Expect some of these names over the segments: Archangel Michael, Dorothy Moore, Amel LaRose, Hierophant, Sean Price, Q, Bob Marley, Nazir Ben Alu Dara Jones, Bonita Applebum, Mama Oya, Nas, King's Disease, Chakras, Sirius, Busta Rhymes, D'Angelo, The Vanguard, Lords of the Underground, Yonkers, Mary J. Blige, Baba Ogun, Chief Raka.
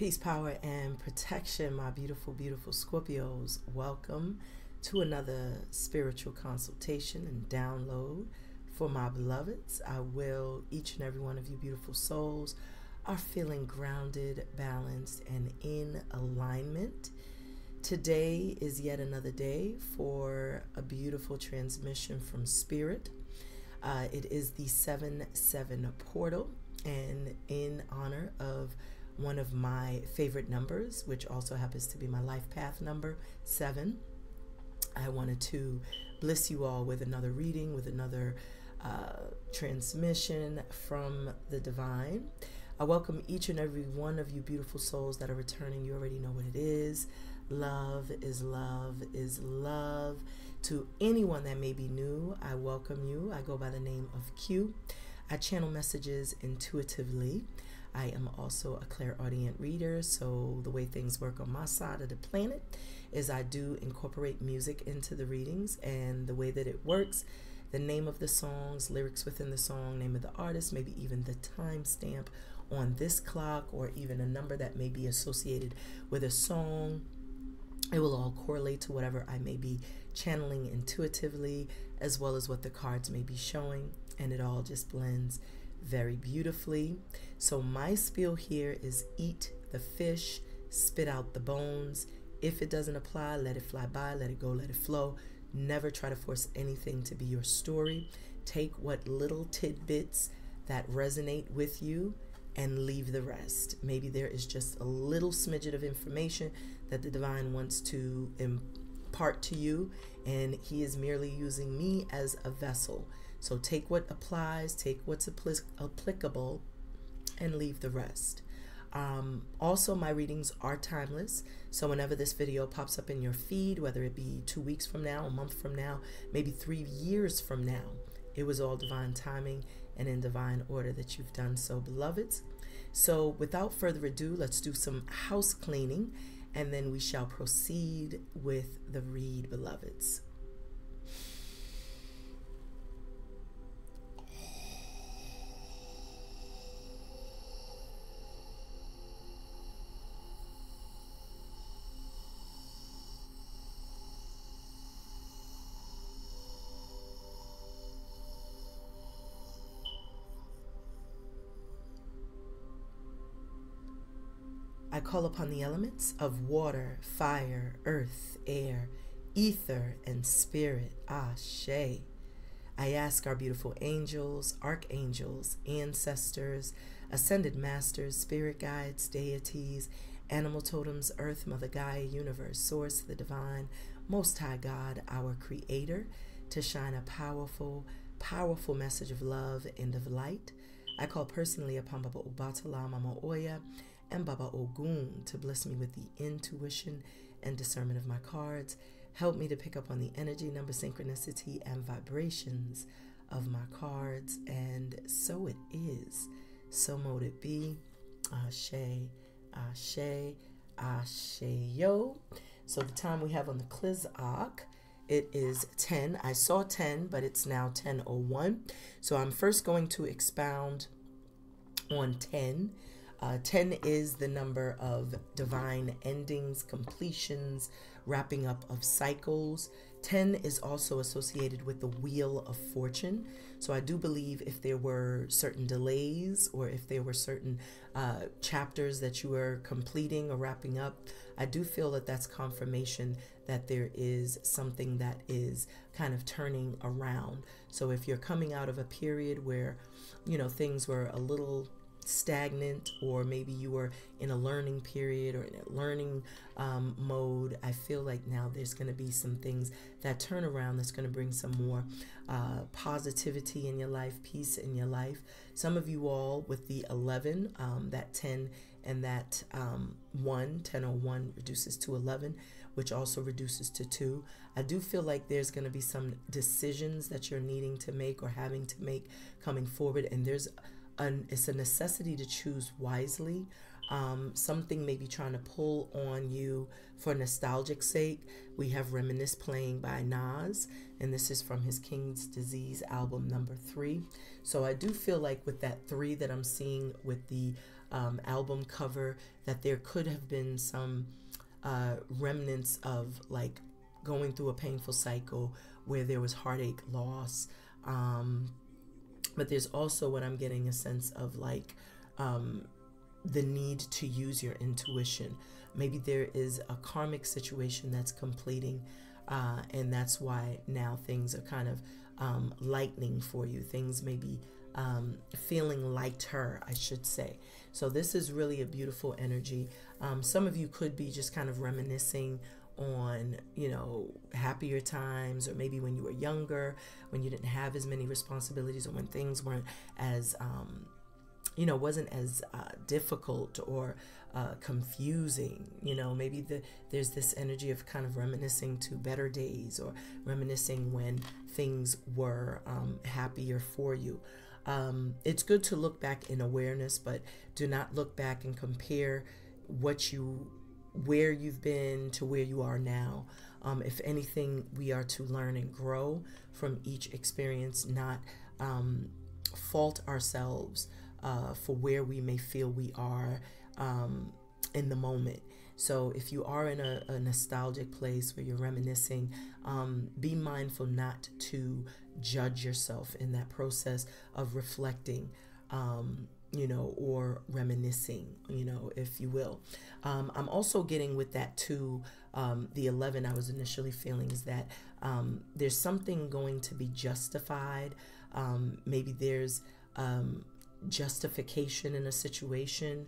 Peace, power, and protection, my beautiful, beautiful Scorpios. Welcome to another spiritual consultation and download for my beloveds. I will, each and every one of you beautiful souls, are feeling grounded, balanced, and in alignment. Today is yet another day for a beautiful transmission from Spirit. It is the 77 portal, and in honor of one of my favorite numbers, which also happens to be my life path number 7. I wanted to bless you all with another reading, with another transmission from the divine. I welcome each and every one of you beautiful souls that are returning. You already know what it is. Love is love is love. To anyone that may be new, I welcome you. I go by the name of Q. I channel messages intuitively. I am also a clairaudient reader, so the way things work on my side of the planet is I do incorporate music into the readings, and the way that it works, the name of the songs, lyrics within the song, name of the artist, maybe even the timestamp on this clock, or even a number that may be associated with a song. It will all correlate to whatever I may be channeling intuitively, as well as what the cards may be showing, and it all just blends very beautifully. So my spiel here is eat the fish, spit out the bones. If it doesn't apply, let it fly by, let it go, let it flow. Never try to force anything to be your story. Take what little tidbits that resonate with you and leave the rest. Maybe there is just a little smidget of information that the divine wants to impart to you, and he is merely using me as a vessel. So take what applies, take what's applicable, and leave the rest. Also, my readings are timeless. So whenever this video pops up in your feed, whether it be 2 weeks from now, a month from now, maybe 3 years from now, it was all divine timing and in divine order that you've done so, beloveds. So without further ado, let's do some house cleaning, and then we shall proceed with the read, beloveds. I call upon the elements of water, fire, earth, air, ether, and spirit. Ashe. I ask our beautiful angels, archangels, ancestors, ascended masters, spirit guides, deities, animal totems, earth, mother Gaia, universe, source, the divine, most high God, our creator, to shine a powerful, powerful message of love and of light. I call personally upon Baba Obatala, Mama Oya, and Baba Ogun to bless me with the intuition and discernment of my cards. Help me to pick up on the energy, number, synchronicity, and vibrations of my cards. And so it is. So mote it be. Ashe, ashe, ashe yo. So the time we have on the Klizak, it is 10. I saw 10, but it's now 10:01. So I'm first going to expound on 10. 10 is the number of divine endings, completions, wrapping up of cycles. 10 is also associated with the Wheel of Fortune. So I do believe if there were certain delays, or if there were certain chapters that you were completing or wrapping up, I do feel that that's confirmation that there is something that is kind of turning around. So if you're coming out of a period where, you know, things were a little stagnant, or maybe you were in a learning period or in a learning mode, I feel like now there's going to be some things that turn around that's going to bring some more positivity in your life, peace in your life. Some of you all with the 11, that 10 and that 1, 1001 reduces to 11, which also reduces to 2. I do feel like there's going to be some decisions that you're needing to make or having to make coming forward, and there's it's a necessity to choose wisely. Something may be trying to pull on you for nostalgic sake. We have Reminisce playing by Nas, and this is from his King's Disease album number 3. So I do feel like with that 3 that I'm seeing with the album cover that there could have been some remnants of like going through a painful cycle where there was heartache, loss, but there's also what I'm getting a sense of like the need to use your intuition. Maybe there is a karmic situation that's completing, and that's why now things are kind of lightening for you. Things may be feeling lighter, I should say. So this is really a beautiful energy. Some of you could be just kind of reminiscing on, you know, happier times, or maybe when you were younger, when you didn't have as many responsibilities, or when things weren't as, you know, wasn't as difficult or confusing. You know, maybe there's this energy of kind of reminiscing to better days, or reminiscing when things were happier for you. It's good to look back in awareness, but do not look back and compare what you, where you've been to where you are now. If anything, we are to learn and grow from each experience, not fault ourselves for where we may feel we are in the moment. So if you are in a nostalgic place where you're reminiscing, be mindful not to judge yourself in that process of reflecting, you know, or reminiscing, you know, if you will. I'm also getting with that too, the 11 I was initially feeling is that there's something going to be justified. Maybe there's justification in a situation.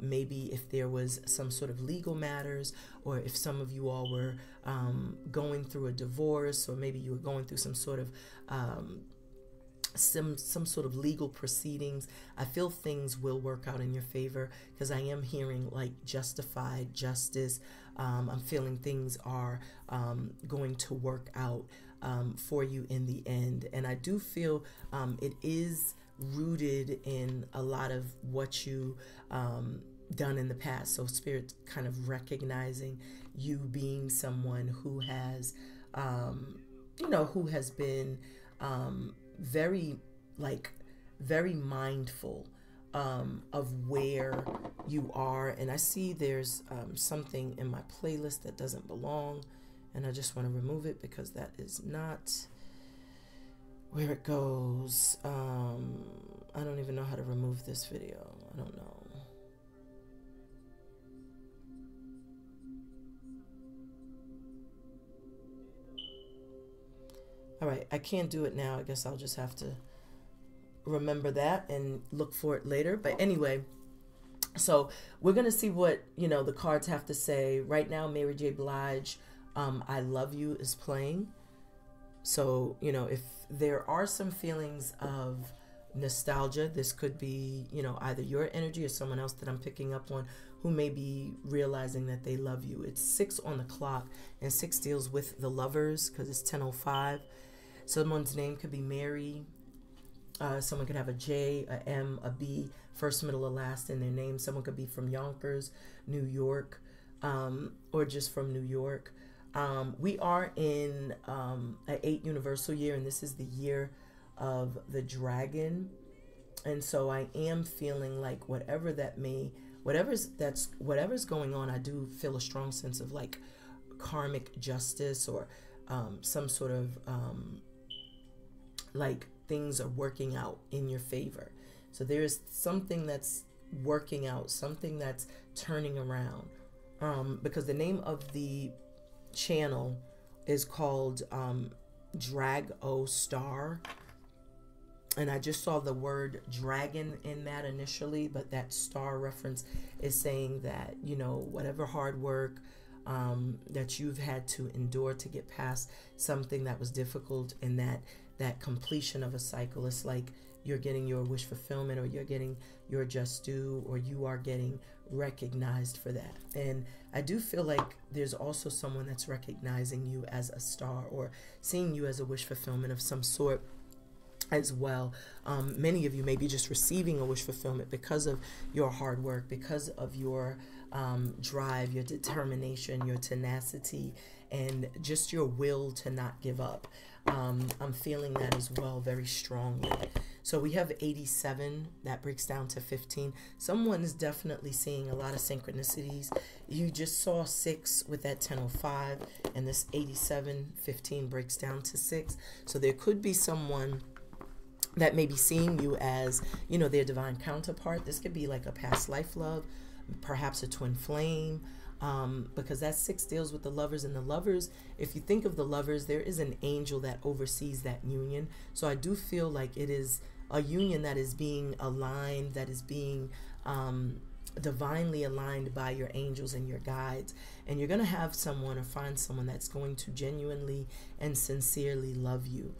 Maybe if there was some sort of legal matters, or if some of you all were going through a divorce, or maybe you were going through some sort of some sort of legal proceedings. I feel things will work out in your favor, because I am hearing like justified, justice. I'm feeling things are going to work out for you in the end. And I do feel it is rooted in a lot of what you done in the past. So spirit kind of recognizing you being someone who has, you know, who has been very mindful of where you are. And I see there's something in my playlist that doesn't belong, and I just want to remove it because that is not where it goes. I don't even know how to remove this video. I don't know. All right, I can't do it now. I guess I'll just have to remember that and look for it later. But anyway, so we're going to see what, you know, the cards have to say. Right now, Mary J. Blige, I Love You is playing. So, you know, if there are some feelings of nostalgia, this could be, you know, either your energy or someone else that I'm picking up on who may be realizing that they love you. It's 6 on the clock, and 6 deals with the lovers because it's 10:05. Someone's name could be Mary. Someone could have a J, a M, a B, first, middle, or last in their name. Someone could be from Yonkers, New York, or just from New York. We are in an 8th universal year, and this is the year of the dragon. And so I am feeling like whatever that may, whatever's going on, I do feel a strong sense of like karmic justice, or some sort of like things are working out in your favor. So there is something that's working out, something that's turning around, because the name of the channel is called Drag O Star. And I just saw the word dragon in that initially, but that star reference is saying that, you know, whatever hard work that you've had to endure to get past something that was difficult, and that completion of a cycle, it's like you're getting your wish fulfillment, or you're getting your just due, or you are getting recognized for that. And I do feel like there's also someone that's recognizing you as a star, or seeing you as a wish fulfillment of some sort as well. Many of you may be just receiving a wish fulfillment because of your hard work, because of your drive, your determination, your tenacity, and just your will to not give up. I'm feeling that as well, very strongly. So we have 87, that breaks down to 15. Someone's definitely seeing a lot of synchronicities. You just saw 6 with that 1005, and this 87, 15 breaks down to 6. So there could be someone that may be seeing you as, you know, their divine counterpart. This could be like a past life love, perhaps a twin flame, because that 6 deals with the lovers, and the lovers, if you think of the lovers, there is an angel that oversees that union. So I do feel like it is a union that is being aligned, that is being divinely aligned by your angels and your guides, and you're going to have someone or find someone that's going to genuinely and sincerely love you.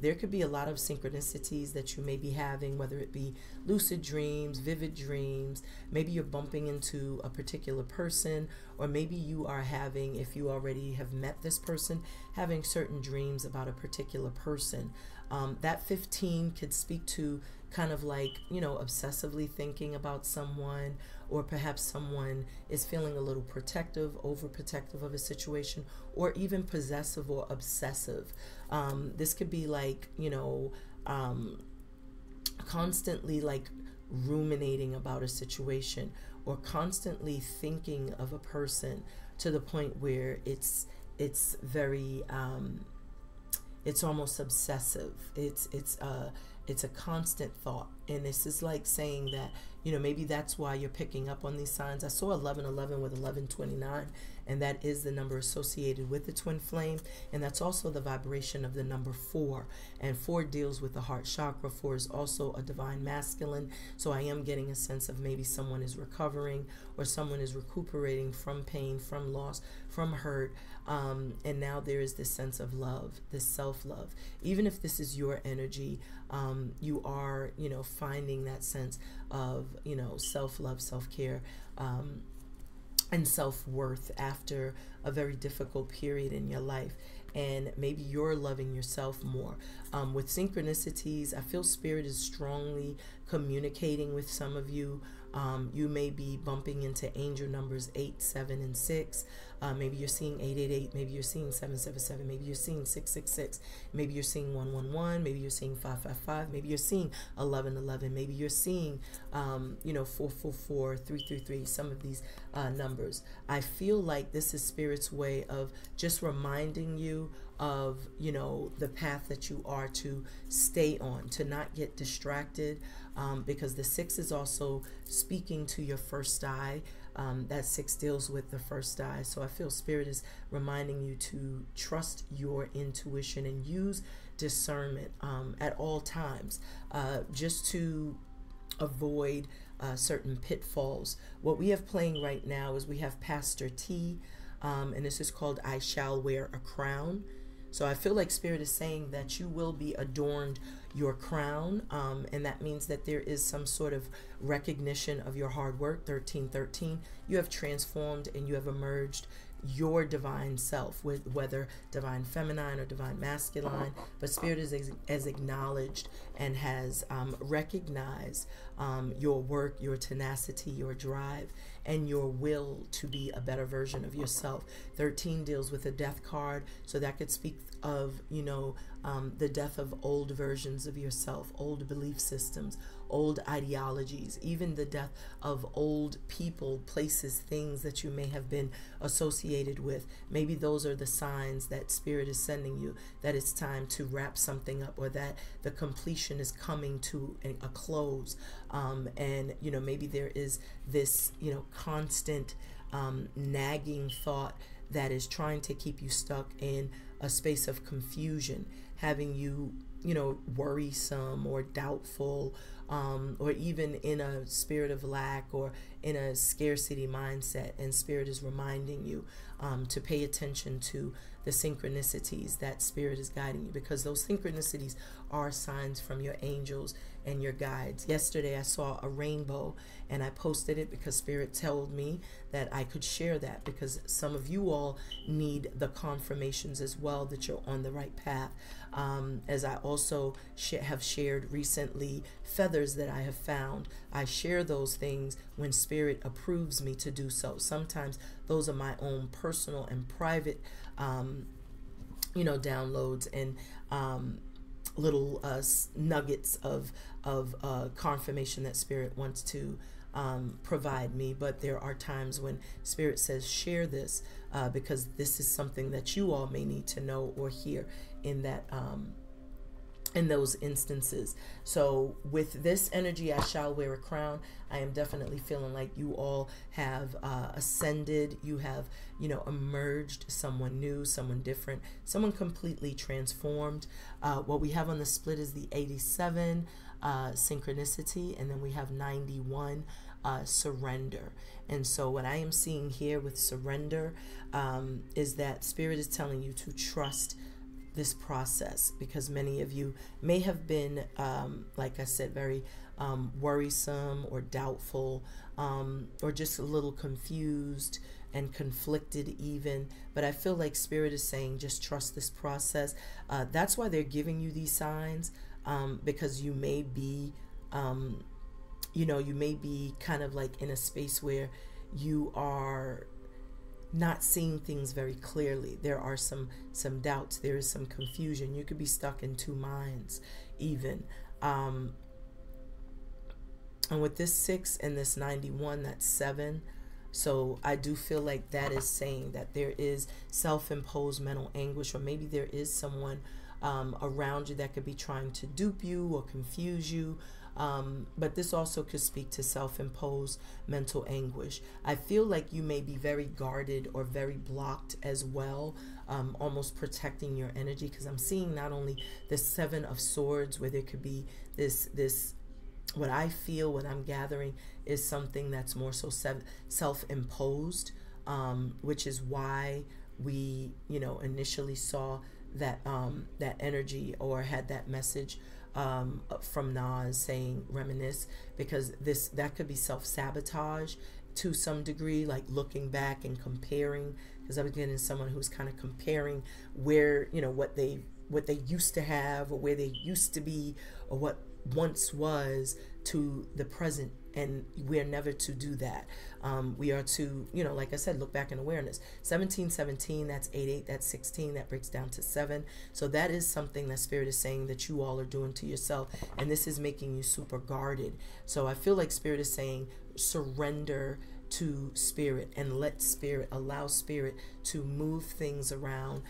There could be a lot of synchronicities that you may be having, whether it be lucid dreams, vivid dreams. Maybe you're bumping into a particular person, or maybe you are having, if you already have met this person, having certain dreams about a particular person. That 15 could speak to kind of like, you know, obsessively thinking about someone, or perhaps someone is feeling a little protective, overprotective of a situation, or even possessive or obsessive. This could be like, you know, constantly like ruminating about a situation, or constantly thinking of a person to the point where it's very, it's almost obsessive. It's a constant thought. And this is like saying that, you know, maybe that's why you're picking up on these signs. I saw 1111 with 1129, and that is the number associated with the twin flame. And that's also the vibration of the number 4. And 4 deals with the heart chakra. 4 is also a divine masculine. So I am getting a sense of maybe someone is recovering, or someone is recuperating from pain, from loss, from hurt. And now there is this sense of love, this self-love. Even if this is your energy, you are, you know, finding that sense of, you know, self-love, self-care, and self-worth after a very difficult period in your life. And maybe you're loving yourself more. With synchronicities, I feel spirit is strongly communicating with some of you. You may be bumping into angel numbers 8, 7, and 6. Maybe you're seeing 888. Maybe you're seeing 777. Maybe you're seeing 666. Maybe you're seeing 111. Maybe you're seeing 555. Maybe you're seeing 1111. Maybe you're seeing, you know, 444, 333. Some of these numbers. I feel like this is spirit's way of just reminding you of, you know, the path that you are to stay on, to not get distracted, because the 6 is also speaking to your first eye. That 6 deals with the first eye. So I feel spirit is reminding you to trust your intuition and use discernment at all times, just to avoid certain pitfalls. What we have playing right now is we have Pastor T, and this is called I Shall Wear a Crown. So I feel like spirit is saying that you will be adorned your crown, and that means that there is some sort of recognition of your hard work. 1313, you have transformed and you have emerged your divine self, with whether divine feminine or divine masculine, but spirit has acknowledged and has recognized your work, your tenacity, your drive, and your will to be a better version of yourself. 13 deals with a death card, so that could speak of, you know, the death of old versions of yourself, old belief systems, old ideologies, even the death of old people, places, things that you may have been associated with. Maybe those are the signs that spirit is sending you, that it's time to wrap something up, or that the completion is coming to a close. And, you know, maybe there is this, you know, constant nagging thought that is trying to keep you stuck in a space of confusion, having you, you know, worrisome or doubtful, or even in a spirit of lack or in a scarcity mindset. And spirit is reminding you to pay attention to the synchronicities that spirit is guiding you, because those synchronicities are signs from your angels and your guides. Yesterday I saw a rainbow, and I posted it because spirit told me that I could share that, because some of you all need the confirmations as well that you're on the right path. As I also have shared recently, feathers that I have found, I share those things when spirit approves me to do so. Sometimes those are my own personal and private, you know, downloads, and little nuggets of confirmation that Spirit wants to provide me. But there are times when Spirit says, share this, because this is something that you all may need to know or hear in that in those instances. So with this energy, I shall wear a crown. I am definitely feeling like you all have ascended. You have, you know, emerged, someone new, someone different, someone completely transformed. What we have on the split is the 87 synchronicity, and then we have 91 surrender. And so what I am seeing here with surrender is that Spirit is telling you to trust this process, because many of you may have been, like I said, very worrisome or doubtful, or just a little confused and conflicted even. But I feel like Spirit is saying, just trust this process. That's why they're giving you these signs, because you may be, you know, you may be kind of like in a space where you are not seeing things very clearly. There are some doubts. There is some confusion. You could be stuck in two minds even. And with this 6 and this 91, that's 7. So I do feel like that is saying that there is self-imposed mental anguish, or maybe there is someone around you that could be trying to dupe you or confuse you. But this also could speak to self-imposed mental anguish. I feel like you may be very guarded or very blocked as well, almost protecting your energy, because I'm seeing not only the 7 of Swords, where there could be this what I feel, what I'm gathering, is something that's more so self-imposed, which is why we, you know, initially saw that that energy, or had that message from Nas saying reminisce, because that could be self-sabotage to some degree, like looking back and comparing, because I was getting someone who's kind of comparing where, you know, what they used to have, or where they used to be, or what once was, to the present. And we are never to do that. We are to, you know, like I said, look back in awareness. 1717, that's 88, that's 16, that breaks down to 7. So that is something that Spirit is saying that you all are doing to yourself, and this is making you super guarded. So I feel like Spirit is saying surrender to Spirit, and let Spirit, allow Spirit to move things around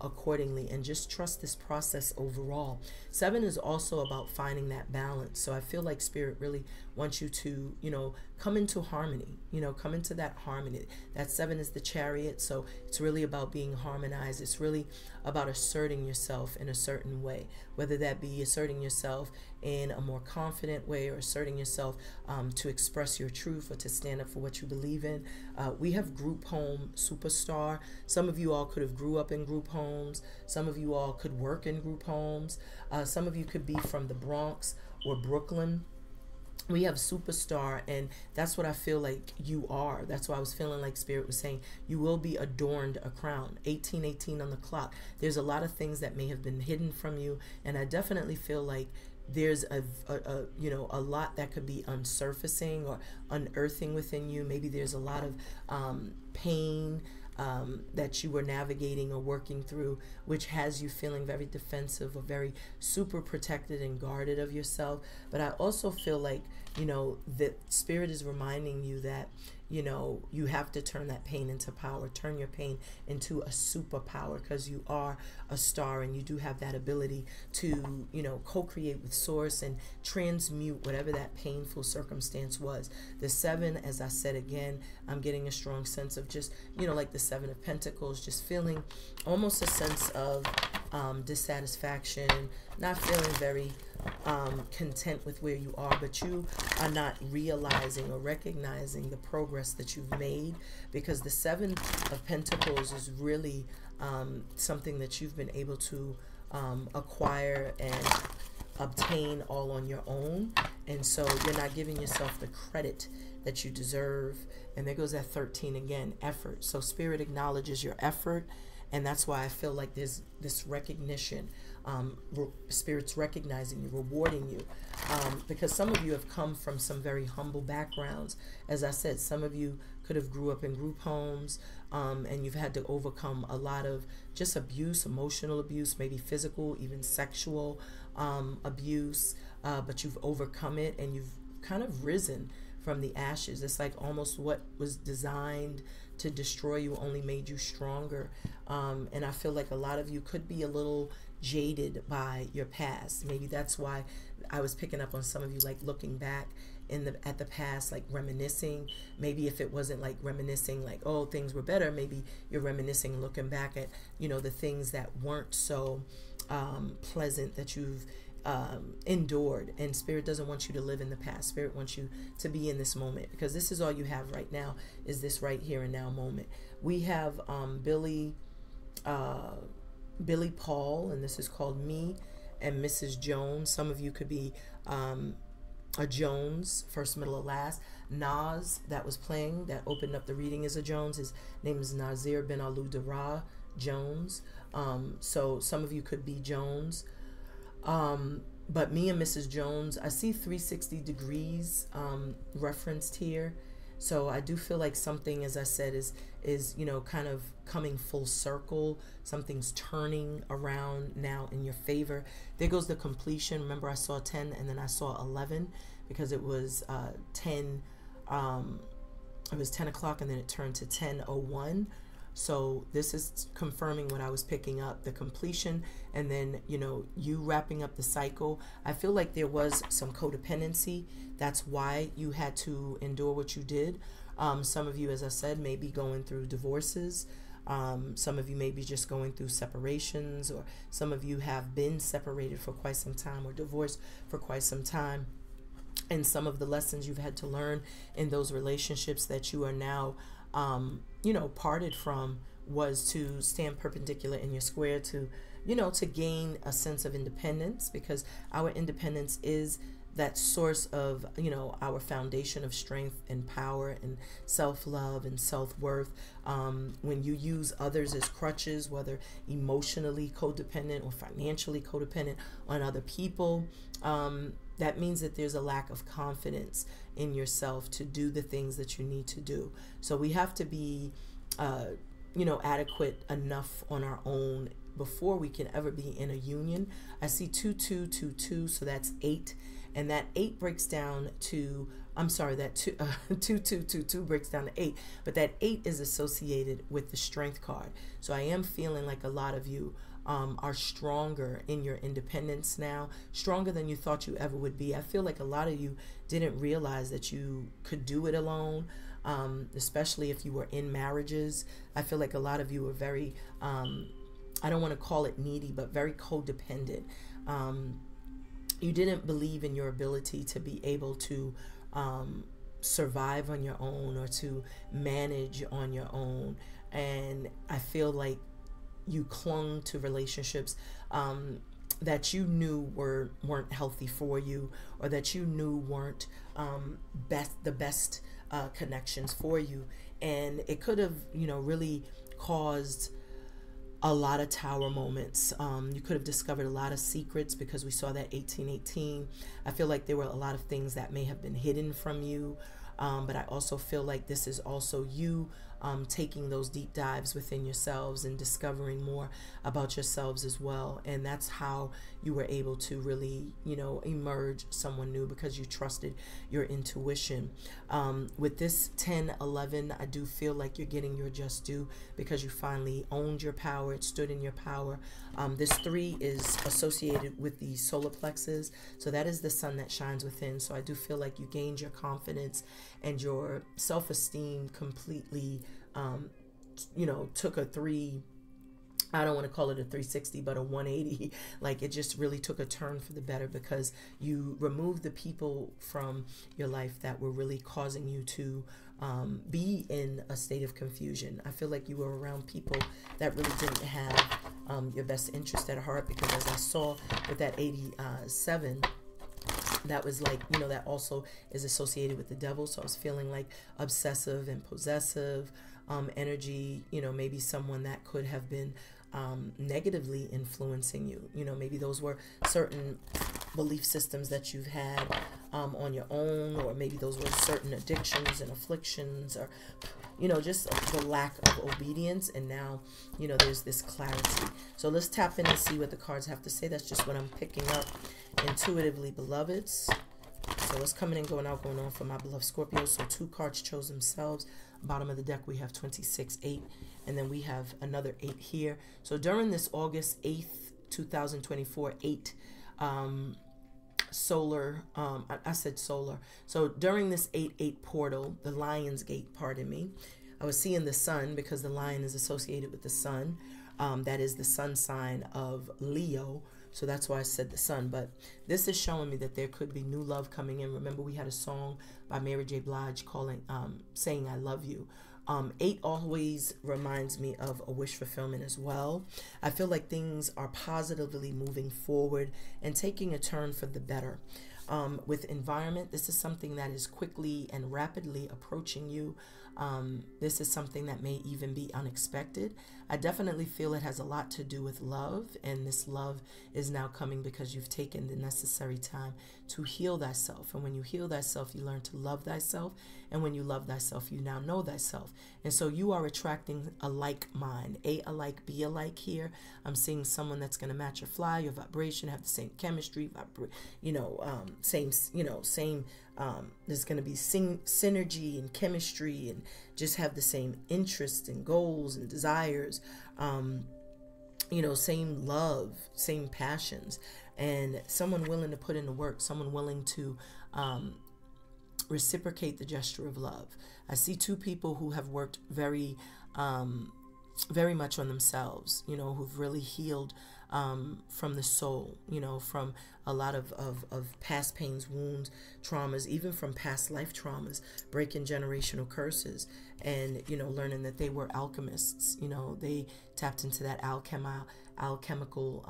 accordingly, and just trust this process overall. 7 is also about finding that balance. So I feel like Spirit really wants you to, you know, come into harmony, you know, come into that harmony. That 7 is the Chariot. So it's really about being harmonized. It's really about asserting yourself in a certain way, whether that be asserting yourself in a more confident way, or asserting yourself to express your truth, or to stand up for what you believe in. We have group home superstar. Some of you all could have grew up in group homes. Some of you all could work in group homes. Some of you could be from the Bronx or Brooklyn. We have superstar, and that's what I feel like you are. That's why I was feeling like Spirit was saying you will be adorned a crown. 1818 on the clock. There's a lot of things that may have been hidden from you, and I definitely feel like there's a you know, a lot that could be unsurfacing or unearthing within you. Maybe there's a lot of pain that you were navigating or working through, which has you feeling very defensive or very super protected and guarded of yourself. But I also feel like, you know, that Spirit is reminding you that, you know, you have to turn that pain into power. Turn your pain into a superpower, because you are a star, and you do have that ability to, you know, co-create with Source and transmute whatever that painful circumstance was. The 7, as I said again, I'm getting a strong sense of just, you know, like the 7 of Pentacles, just feeling almost a sense of dissatisfaction, not feeling very content with where you are, but you are not realizing or recognizing the progress that you've made, because the 7 of Pentacles is really something that you've been able to acquire and obtain all on your own. And so you're not giving yourself the credit that you deserve. And there goes that 13 again, effort. So Spirit acknowledges your effort, and that's why I feel like there's this recognition spirits recognizing you, rewarding you, because some of you have come from some very humble backgrounds. As I said, some of you could have grew up in group homes, and you've had to overcome a lot of just abuse, emotional abuse, maybe physical, even sexual abuse, but you've overcome it and you've kind of risen from the ashes. It's like almost what was designed to destroy you only made you stronger. And I feel like a lot of you could be a little jaded by your past. Maybe that's why I was picking up on some of you like looking back in at the past, like reminiscing. Maybe if it wasn't like reminiscing like, oh, things were better, maybe you're reminiscing looking back at, you know, the things that weren't so pleasant that you've endured. And spirit doesn't want you to live in the past. Spirit wants you to be in this moment, because this is all you have right now, is this right here and now moment. We have Billy Paul, and this is called Me and Mrs. Jones. Some of you could be a Jones, first, middle, or last. Nas, that was playing, that opened up the reading, is a Jones. His name is Nazir Ben Alu Dara Jones. So some of you could be Jones. But Me and Mrs. Jones, I see 360 degrees referenced here. So I do feel like something, as I said, is, you know, kind of coming full circle. Something's turning around now in your favor. There goes the completion. Remember, I saw 10 and then I saw 11, because it was 10. It was 10 o'clock and then it turned to 10:01. So this is confirming what I was picking up, the completion, and then, you know, you wrapping up the cycle. I feel like there was some codependency. That's why you had to endure what you did. Some of you, as I said, may be going through divorces. Some of you may be just going through separations, or some of you have been separated for quite some time or divorced for quite some time. And some of the lessons you've had to learn in those relationships that you are now you know, parted from, was to stand perpendicular in your square to, you know, to gain a sense of independence, because our independence is that source of, you know, our foundation of strength and power and self-love and self-worth. When you use others as crutches, whether emotionally codependent or financially codependent on other people, that means that there's a lack of confidence in yourself to do the things that you need to do. So we have to be, you know, adequate enough on our own before we can ever be in a union. I see 2222, so that's 8. And that 8 breaks down to, I'm sorry, that 2222 breaks down to 8. But that 8 is associated with the strength card. So I am feeling like a lot of you are stronger in your independence now, stronger than you thought you ever would be. I feel like a lot of you didn't realize that you could do it alone, especially if you were in marriages. I feel like a lot of you are very, I don't want to call it needy, but very codependent. You didn't believe in your ability to be able to survive on your own or to manage on your own. And I feel like you clung to relationships that you knew weren't healthy for you, or that you knew weren't the best connections for you. And it could have, you know, really caused a lot of tower moments. You could have discovered a lot of secrets, because we saw that 1818. I feel like there were a lot of things that may have been hidden from you, but I also feel like this is also you taking those deep dives within yourselves and discovering more about yourselves as well. And that's how you were able to really, you know, emerge someone new, because you trusted your intuition. With this 10-11, I do feel like you're getting your just due, because you finally owned your power. It stood in your power. This 3 is associated with the solar plexus. So that is the sun that shines within. So I do feel like you gained your confidence and your self-esteem completely. You know, took a 3, I don't want to call it a 360, but a 180. Like, it just really took a turn for the better, because you removed the people from your life that were really causing you to be in a state of confusion. I feel like you were around people that really didn't have your best interest at heart, because as I saw with that 87, that was like, you know, that also is associated with the devil. So I was feeling like obsessive and possessive energy, you know, maybe someone that could have been negatively influencing you. You know, maybe those were certain belief systems that you've had on your own, or maybe those were certain addictions and afflictions, or, you know, just the lack of obedience. And now, you know, there's this clarity. So let's tap in and see what the cards have to say. That's just what I'm picking up intuitively, beloveds. So what's coming in, going out, going on for my beloved Scorpio. So two cards chose themselves. Bottom of the deck, we have 26, 8, and then we have another 8 here. So during this August 8th, 2024, 8 solar, I said solar. So during this 8-8 portal, the Lion's Gate, pardon me, I was seeing the sun because the lion is associated with the sun. That is the sun sign of Leo. So that's why I said the sun. But this is showing me that there could be new love coming in. Remember, we had a song by Mary J. Blige calling, saying, I love you. 8 always reminds me of a wish fulfillment as well. I feel like things are positively moving forward and taking a turn for the better. With environment, this is something that is quickly and rapidly approaching you. This is something that may even be unexpected. I definitely feel it has a lot to do with love, and this love is now coming because you've taken the necessary time to heal thyself. And when you heal thyself, you learn to love thyself. And when you love thyself, you now know thyself. And so you are attracting a like mind, A alike, B alike here. I'm seeing someone that's going to match your fly, your vibration, have the same chemistry, you know, there's going to be synergy and chemistry, and just have the same interests and goals and desires, you know, same love, same passions, and someone willing to put in the work, someone willing to reciprocate the gesture of love. I see two people who have worked very much on themselves, you know, who've really healed from the soul, you know, from a lot of past pains, wounds, traumas, even from past life traumas, breaking generational curses, and, you know, learning that they were alchemists. You know, they tapped into that alchemical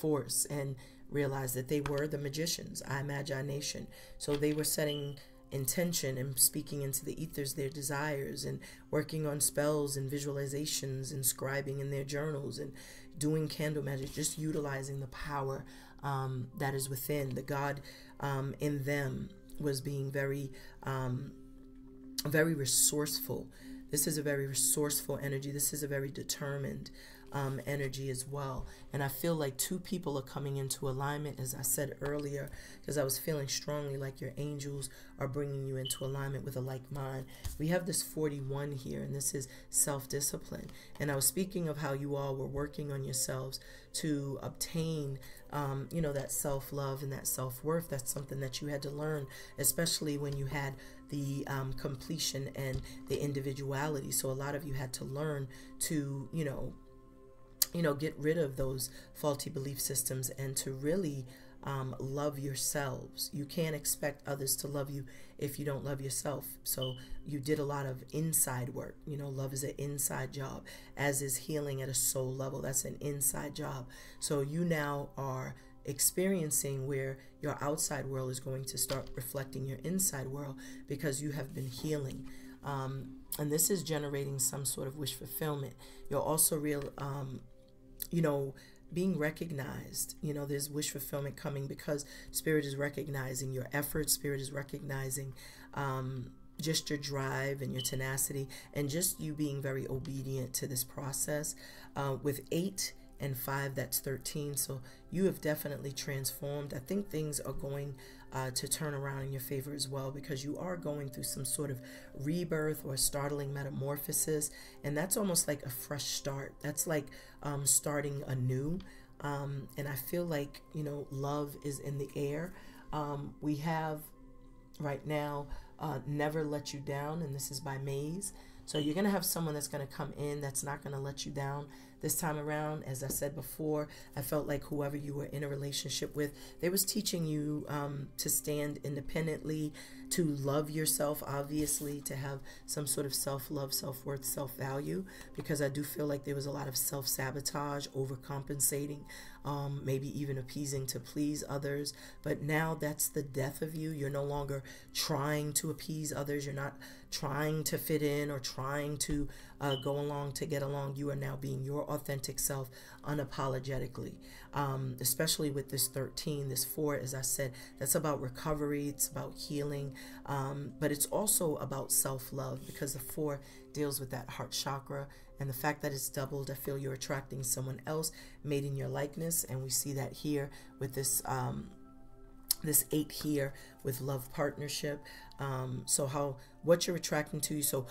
force and realized that they were the magicians, imagination. So they were setting intention and speaking into the ethers their desires, and working on spells and visualizations, and scribing in their journals, and doing candle magic, just utilizing the power that is within. The God in them was being very, very resourceful. This is a very resourceful energy. This is a very determined energy as well. And I feel like two people are coming into alignment, as I said earlier, because I was feeling strongly like your angels are bringing you into alignment with a like mind. We have this 41 here, and this is self-discipline. And I was speaking of how you all were working on yourselves to obtain, you know, that self-love and that self-worth. That's something that you had to learn, especially when you had the completion and the individuality. So a lot of you had to learn to, you know, get rid of those faulty belief systems and to really love yourselves. You can't expect others to love you if you don't love yourself. So you did a lot of inside work. You know, love is an inside job, as is healing at a soul level. That's an inside job. So you now are experiencing where your outside world is going to start reflecting your inside world, because you have been healing. And this is generating some sort of wish fulfillment. You're also you know, being recognized. You know, there's wish fulfillment coming because Spirit is recognizing your effort. Spirit is recognizing just your drive and your tenacity, and just you being very obedient to this process. With 8 and 5, that's 13. So you have definitely transformed. I think things are going to turn around in your favor as well, because you are going through some sort of rebirth or startling metamorphosis, and that's almost like a fresh start. That's like starting anew, and I feel like, you know, love is in the air. We have right now Never Let You Down, and this is by Maze. So you're going to have someone that's going to come in that's not going to let you down this time around. As I said before, I felt like whoever you were in a relationship with, they was teaching you to stand independently, to love yourself, obviously, to have some sort of self-love, self-worth, self-value, because I do feel like there was a lot of self-sabotage, overcompensating, maybe even appeasing to please others. But now that's the death of you. You're no longer trying to appease others. You're not trying to fit in or trying to go along to get along. You are now being your authentic self unapologetically, especially with this 13, this 4, as I said, that's about recovery. It's about healing, but it's also about self-love, because the 4 deals with that heart chakra. And the fact that it's doubled, I feel you're attracting someone else made in your likeness. And we see that here with this, this 8 here with love partnership. So what you're attracting to you. So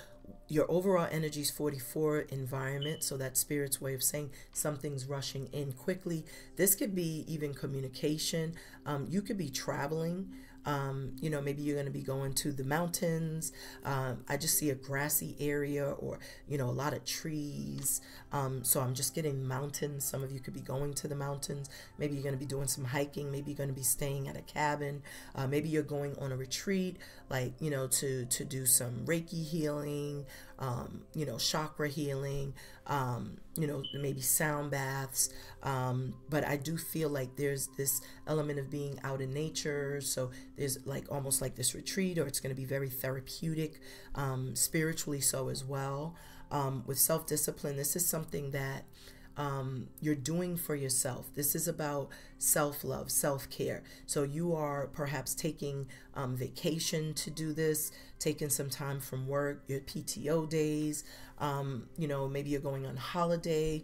your overall energy is 44 environment. So that's spirit's way of saying something's rushing in quickly. This could be even communication. You could be traveling. You know, maybe you're going to be going to the mountains. I just see a grassy area or, you know, a lot of trees. So I'm just getting mountains. Some of you could be going to the mountains. Maybe you're going to be doing some hiking. Maybe you're going to be staying at a cabin. Maybe you're going on a retreat, like, you know, to do some Reiki healing, you know, chakra healing, you know, maybe sound baths. But I do feel like there's this element of being out in nature. So there's like almost like this retreat, or it's going to be very therapeutic, spiritually so as well. With self-discipline, this is something that you're doing for yourself. This is about self-love, self-care. So you are perhaps taking vacation to do this, taking some time from work, your PTO days, you know, maybe you're going on holiday,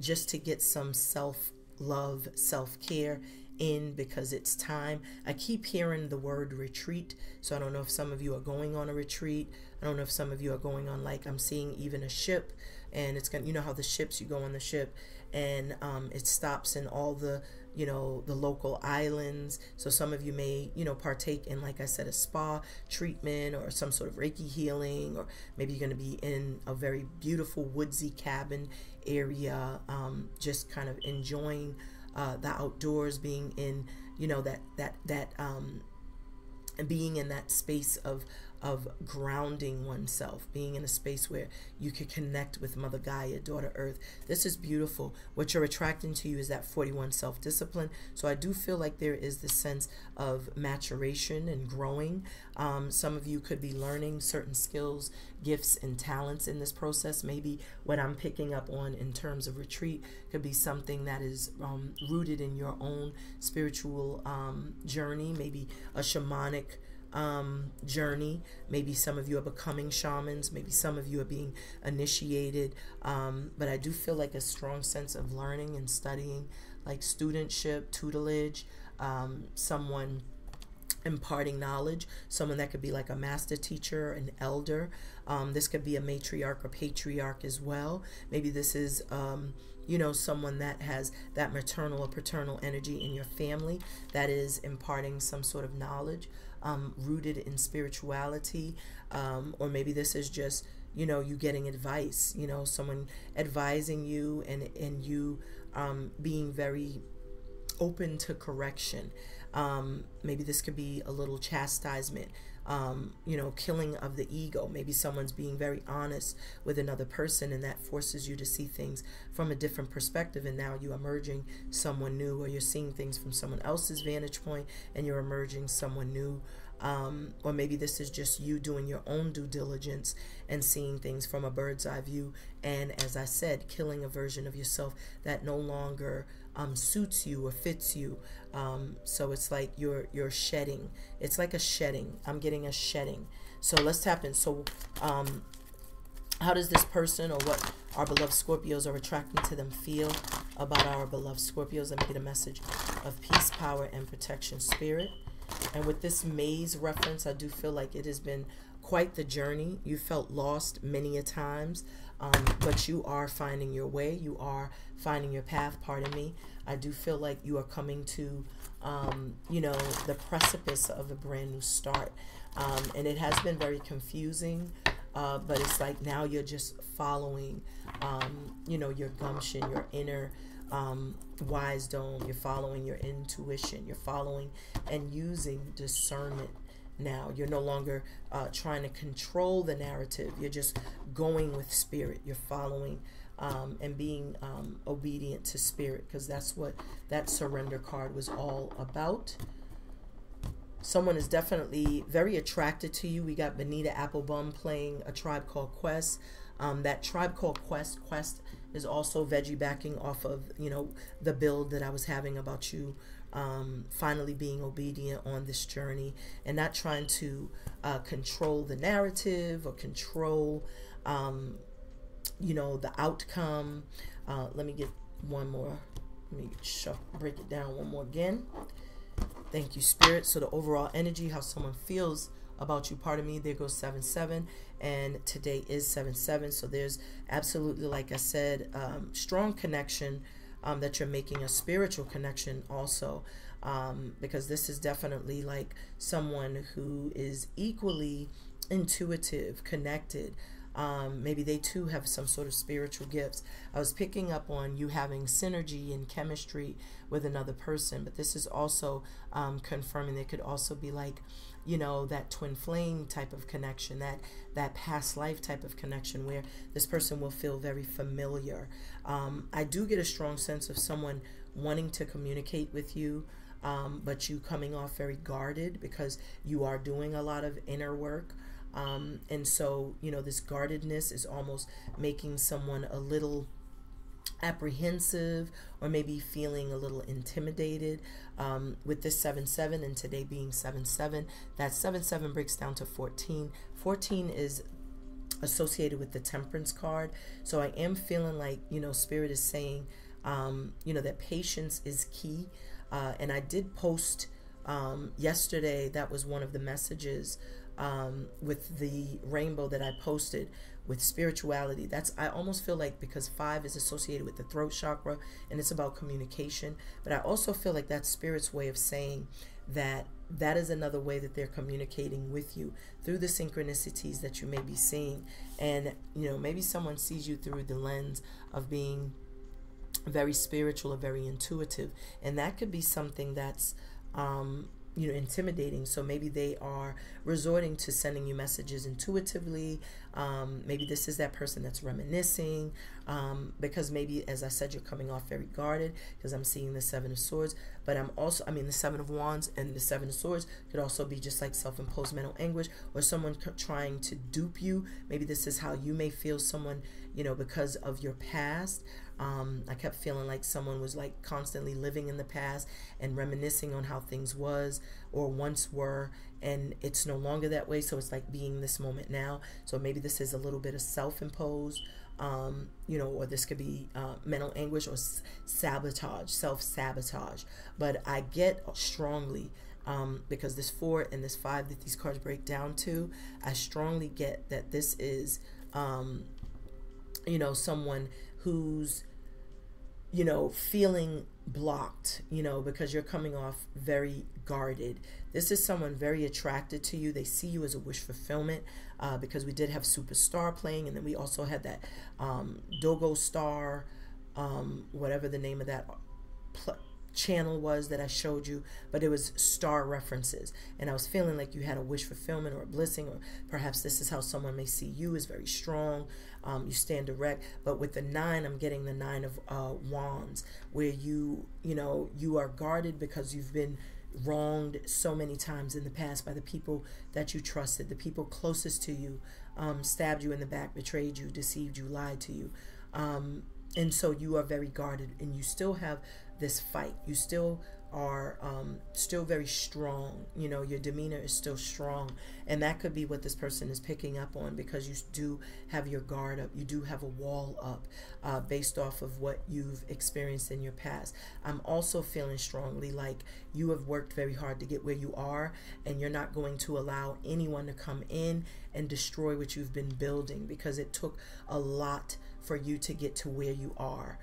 just to get some self-love, self-care in, because it's time. I keep hearing the word retreat. So I don't know if some of you are going on a retreat. I don't know if some of you are going on, like, I'm seeing even a ship, and it's gonna, you know how the ships, you go on the ship and it stops in all the, you know, the local islands. So some of you may, you know, partake in, like I said, a spa treatment or some sort of Reiki healing, or maybe you're going to be in a very beautiful woodsy cabin area, just kind of enjoying the outdoors, being in, you know, being in that space of grounding oneself, being in a space where you could connect with Mother Gaia, Daughter Earth. This is beautiful. What you're attracting to you is that 41 self-discipline. So I do feel like there is this sense of maturation and growing. Some of you could be learning certain skills, gifts, and talents in this process. Maybe what I'm picking up on in terms of retreat could be something that is rooted in your own spiritual journey, maybe a shamanic journey. Maybe some of you are becoming shamans, maybe some of you are being initiated, but I do feel like a strong sense of learning and studying, like studentship, tutelage, someone imparting knowledge, someone that could be like a master teacher, an elder. This could be a matriarch or patriarch as well. Maybe this is you know, someone that has that maternal or paternal energy in your family that is imparting some sort of knowledge, rooted in spirituality, or maybe this is just, you know, you getting advice, you know, someone advising you, and you being very open to correction. Maybe this could be a little chastisement, you know, killing of the ego. Maybe someone's being very honest with another person, and that forces you to see things from a different perspective, and now you're emerging someone new, or you're seeing things from someone else's vantage point and you're emerging someone new. Or maybe this is just you doing your own due diligence and seeing things from a bird's eye view, and, as I said, killing a version of yourself that no longer suits you or fits you. So it's like you're shedding. It's like a shedding. I'm getting a shedding. So let's tap in. So how does this person, or what our beloved Scorpios are attracting to them, feel about our beloved Scorpios? Let me get a message of peace, power, and protection, spirit. And with this maze reference, I do feel like it has been quite the journey. You felt lost many a times, but you are finding your way. You are finding your path, pardon me. I do feel like you are coming to, you know, the precipice of a brand new start. And it has been very confusing, but it's like now you're just following, you know, your gumption, your inner wise dome. You're following your intuition. You're following and using discernment now. You're no longer trying to control the narrative. You're just going with spirit. You're following and being obedient to spirit, because that's what that surrender card was all about. Someone is definitely very attracted to you. We got Bonita Applebum playing A Tribe Called Quest. That Tribe Called Quest, Quest is also veggie backing off of, you know, the build that I was having about you finally being obedient on this journey and not trying to control the narrative or control, you know, the outcome. Let me get one more. Let me break it down one more again. Thank you, Spirit. So the overall energy, how someone feels about you, pardon me, there goes 7-7, and today is 7-7. So there's absolutely, like I said, strong connection that you're making, a spiritual connection also, because this is definitely like someone who is equally intuitive, connected. Maybe they too have some sort of spiritual gifts. I was picking up on you having synergy and chemistry with another person, but this is also confirming it could also be like, you know, that twin flame type of connection, that past life type of connection where this person will feel very familiar. I do get a strong sense of someone wanting to communicate with you, but you coming off very guarded because you are doing a lot of inner work. And so, you know, this guardedness is almost making someone a little apprehensive or maybe feeling a little intimidated with this 7-7 and today being 7-7. That 7-7 breaks down to 14. 14 is associated with the Temperance card. So I am feeling like, you know, Spirit is saying, you know, that patience is key. And I did post yesterday, that was one of the messages with the rainbow that I posted with spirituality. That's, I almost feel like, because 5 is associated with the throat chakra and it's about communication, but I also feel like that's Spirit's way of saying that that is another way that they're communicating with you through the synchronicities that you may be seeing. And, you know, maybe someone sees you through the lens of being very spiritual or very intuitive, and that could be something that's you know, intimidating. So maybe they are resorting to sending you messages intuitively. Maybe this is that person that's reminiscing, because maybe, as I said, you're coming off very guarded, because I'm seeing the 7 of Swords, but I'm also, I mean, the 7 of Wands and the 7 of Swords could also be just like self-imposed mental anguish or someone trying to dupe you. Maybe this is how you may feel someone, you know, because of your past. I kept feeling like someone was like constantly living in the past and reminiscing on how things was or once were, and it's no longer that way. So it's like being this moment now. So maybe this is a little bit of self-imposed, you know, or this could be mental anguish or sabotage, self-sabotage. But I get strongly, because this 4 and this 5 that these cards break down to, I strongly get that this is, you know, someone who's, you know, feeling blocked, you know, because you're coming off very guarded. This is someone very attracted to you. They see you as a wish fulfillment, because we did have Superstar playing, and then we also had that Dogo Star, whatever the name of that channel was that I showed you, but it was star references, and I was feeling like you had a wish fulfillment or a blessing, or perhaps this is how someone may see you, is very strong. You stand erect. But with the 9, I'm getting the 9 of Wands, where you know, you are guarded because you've been wronged so many times in the past by the people that you trusted, the people closest to you, stabbed you in the back, betrayed you, deceived you, lied to you, and so you are very guarded, and you still have this fight. You still are still very strong. You know, your demeanor is still strong, and that could be what this person is picking up on, because you do have your guard up. You do have a wall up, based off of what you've experienced in your past. I'm also feeling strongly like you have worked very hard to get where you are, and you're not going to allow anyone to come in and destroy what you've been building, because it took a lot for you to get to where you are.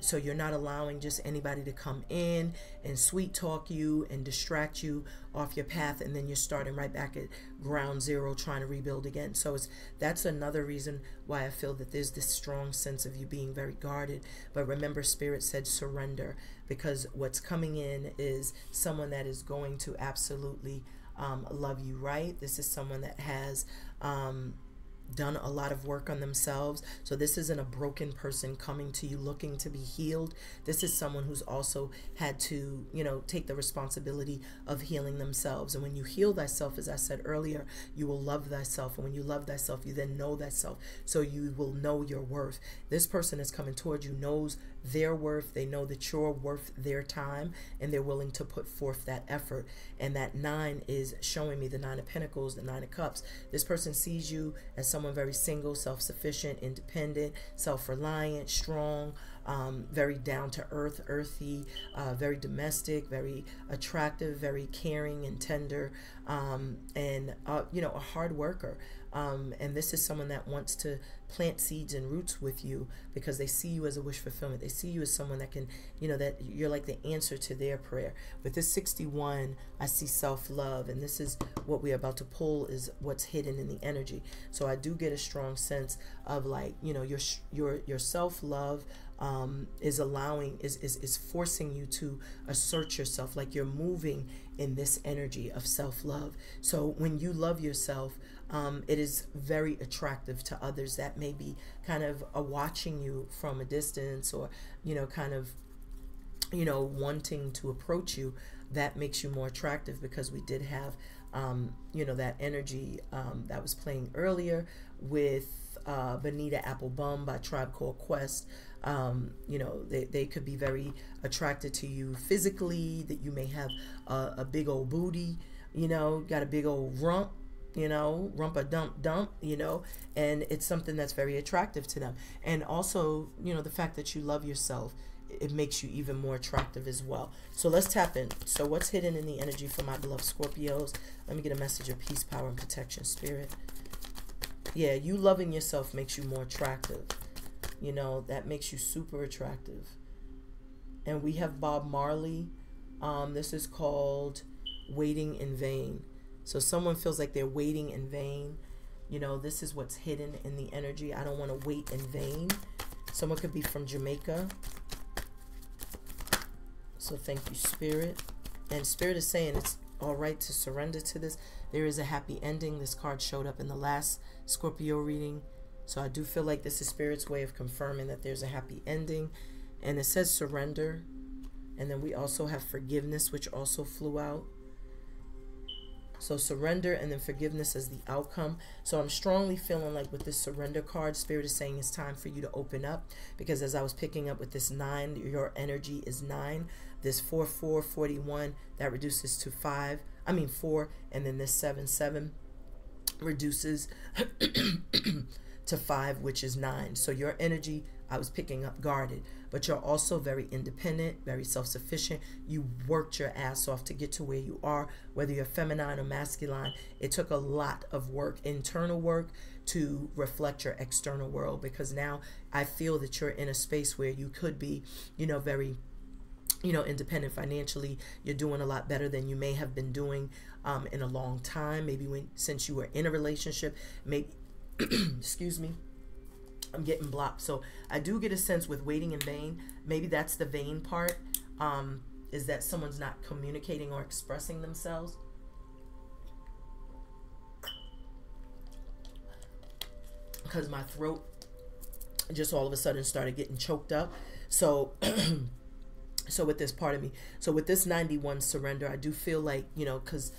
So you're not allowing just anybody to come in and sweet talk you and distract you off your path, and then you're starting right back at ground zero trying to rebuild again. So that's another reason why I feel that there's this strong sense of you being very guarded. But remember, Spirit said surrender, because what's coming in is someone that is going to absolutely love you, right? This is someone that has done a lot of work on themselves. So this isn't a broken person coming to you looking to be healed. This is someone who's also had to, you know, take the responsibility of healing themselves. And when you heal thyself, as I said earlier, you will love thyself. And when you love thyself, you then know thyself. So you will know your worth. This person is coming toward you, knows their worth. They know that you're worth their time, and they're willing to put forth that effort. And that 9 is showing me the 9 of Pentacles, the 9 of Cups. This person sees you as someone very single, self-sufficient, independent, self-reliant, strong, very down to earth, earthy, very domestic, very attractive, very caring and tender, and you know, a hard worker. And this is someone that wants to plant seeds and roots with you because they see you as a wish fulfillment. They see you as someone that can, you know, that you're like the answer to their prayer. With this 61, I see self-love, and this is what we're about to pull, is what's hidden in the energy. So I do get a strong sense of, like, you know, your self-love is allowing, is forcing you to assert yourself, like you're moving in this energy of self-love. So when you love yourself, it is very attractive to others that may be kind of watching you from a distance, or, you know, kind of, you know, wanting to approach you. That makes you more attractive because we did have, you know, that energy that was playing earlier with Bonita Applebum by A Tribe Called Quest. You know, they could be very attracted to you physically, that you may have a big old booty, you know, got a big old rump, you know, rump-a-dump-dump, you know, and it's something that's very attractive to them. And also, you know, the fact that you love yourself, it makes you even more attractive as well. So let's tap in. So what's hidden in the energy for my beloved Scorpios? Let me get a message of peace, power, and protection, spirit. Yeah, you loving yourself makes you more attractive. You know, that makes you super attractive. And we have Bob Marley. This is called Waiting in Vain. So someone feels like they're waiting in vain. You know, this is what's hidden in the energy. I don't want to wait in vain. Someone could be from Jamaica. So thank you, Spirit. And Spirit is saying it's all right to surrender to this. There is a happy ending. This card showed up in the last Scorpio reading. So I do feel like this is Spirit's way of confirming that there's a happy ending. And it says surrender. And then we also have forgiveness, which also flew out. So surrender and then forgiveness is the outcome. So I'm strongly feeling like with this surrender card, Spirit is saying it's time for you to open up, because as I was picking up with this 9, your energy is 9. This 4, 4, 41, that reduces to 4, and then this 7, 7 reduces to 5, which is 9. So your energy, I was picking up guarded, but you're also very independent, very self-sufficient. You worked your ass off to get to where you are, whether you're feminine or masculine. It took a lot of work, internal work, to reflect your external world, because now I feel that you're in a space where you could be, you know, very, you know, independent financially. You're doing a lot better than you may have been doing in a long time, maybe since you were in a relationship, maybe, excuse me, I'm getting blocked. So I do get a sense with waiting in vain, maybe that's the vain part, is that someone's not communicating or expressing themselves. Because my throat just all of a sudden started getting choked up. So so with this part of me, so with this 91 surrender, I do feel like, you know, because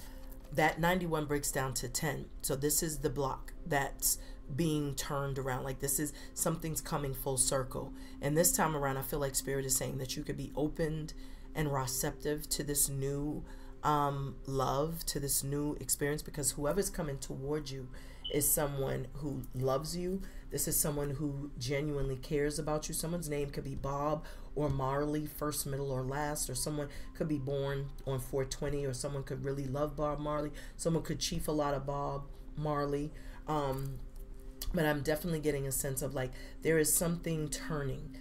that 91 breaks down to 10. So this is the block that's being turned around, like this is something's coming full circle. And this time around, I feel like Spirit is saying that you could be opened and receptive to this new love, to this new experience, because whoever's coming toward you is someone who loves you. This is someone who genuinely cares about you. Someone's name could be Bob or Marley, first, middle, or last, or someone could be born on 4/20, or someone could really love Bob Marley. Someone could chief a lot of Bob Marley. But I'm definitely getting a sense of, like, there is something turning,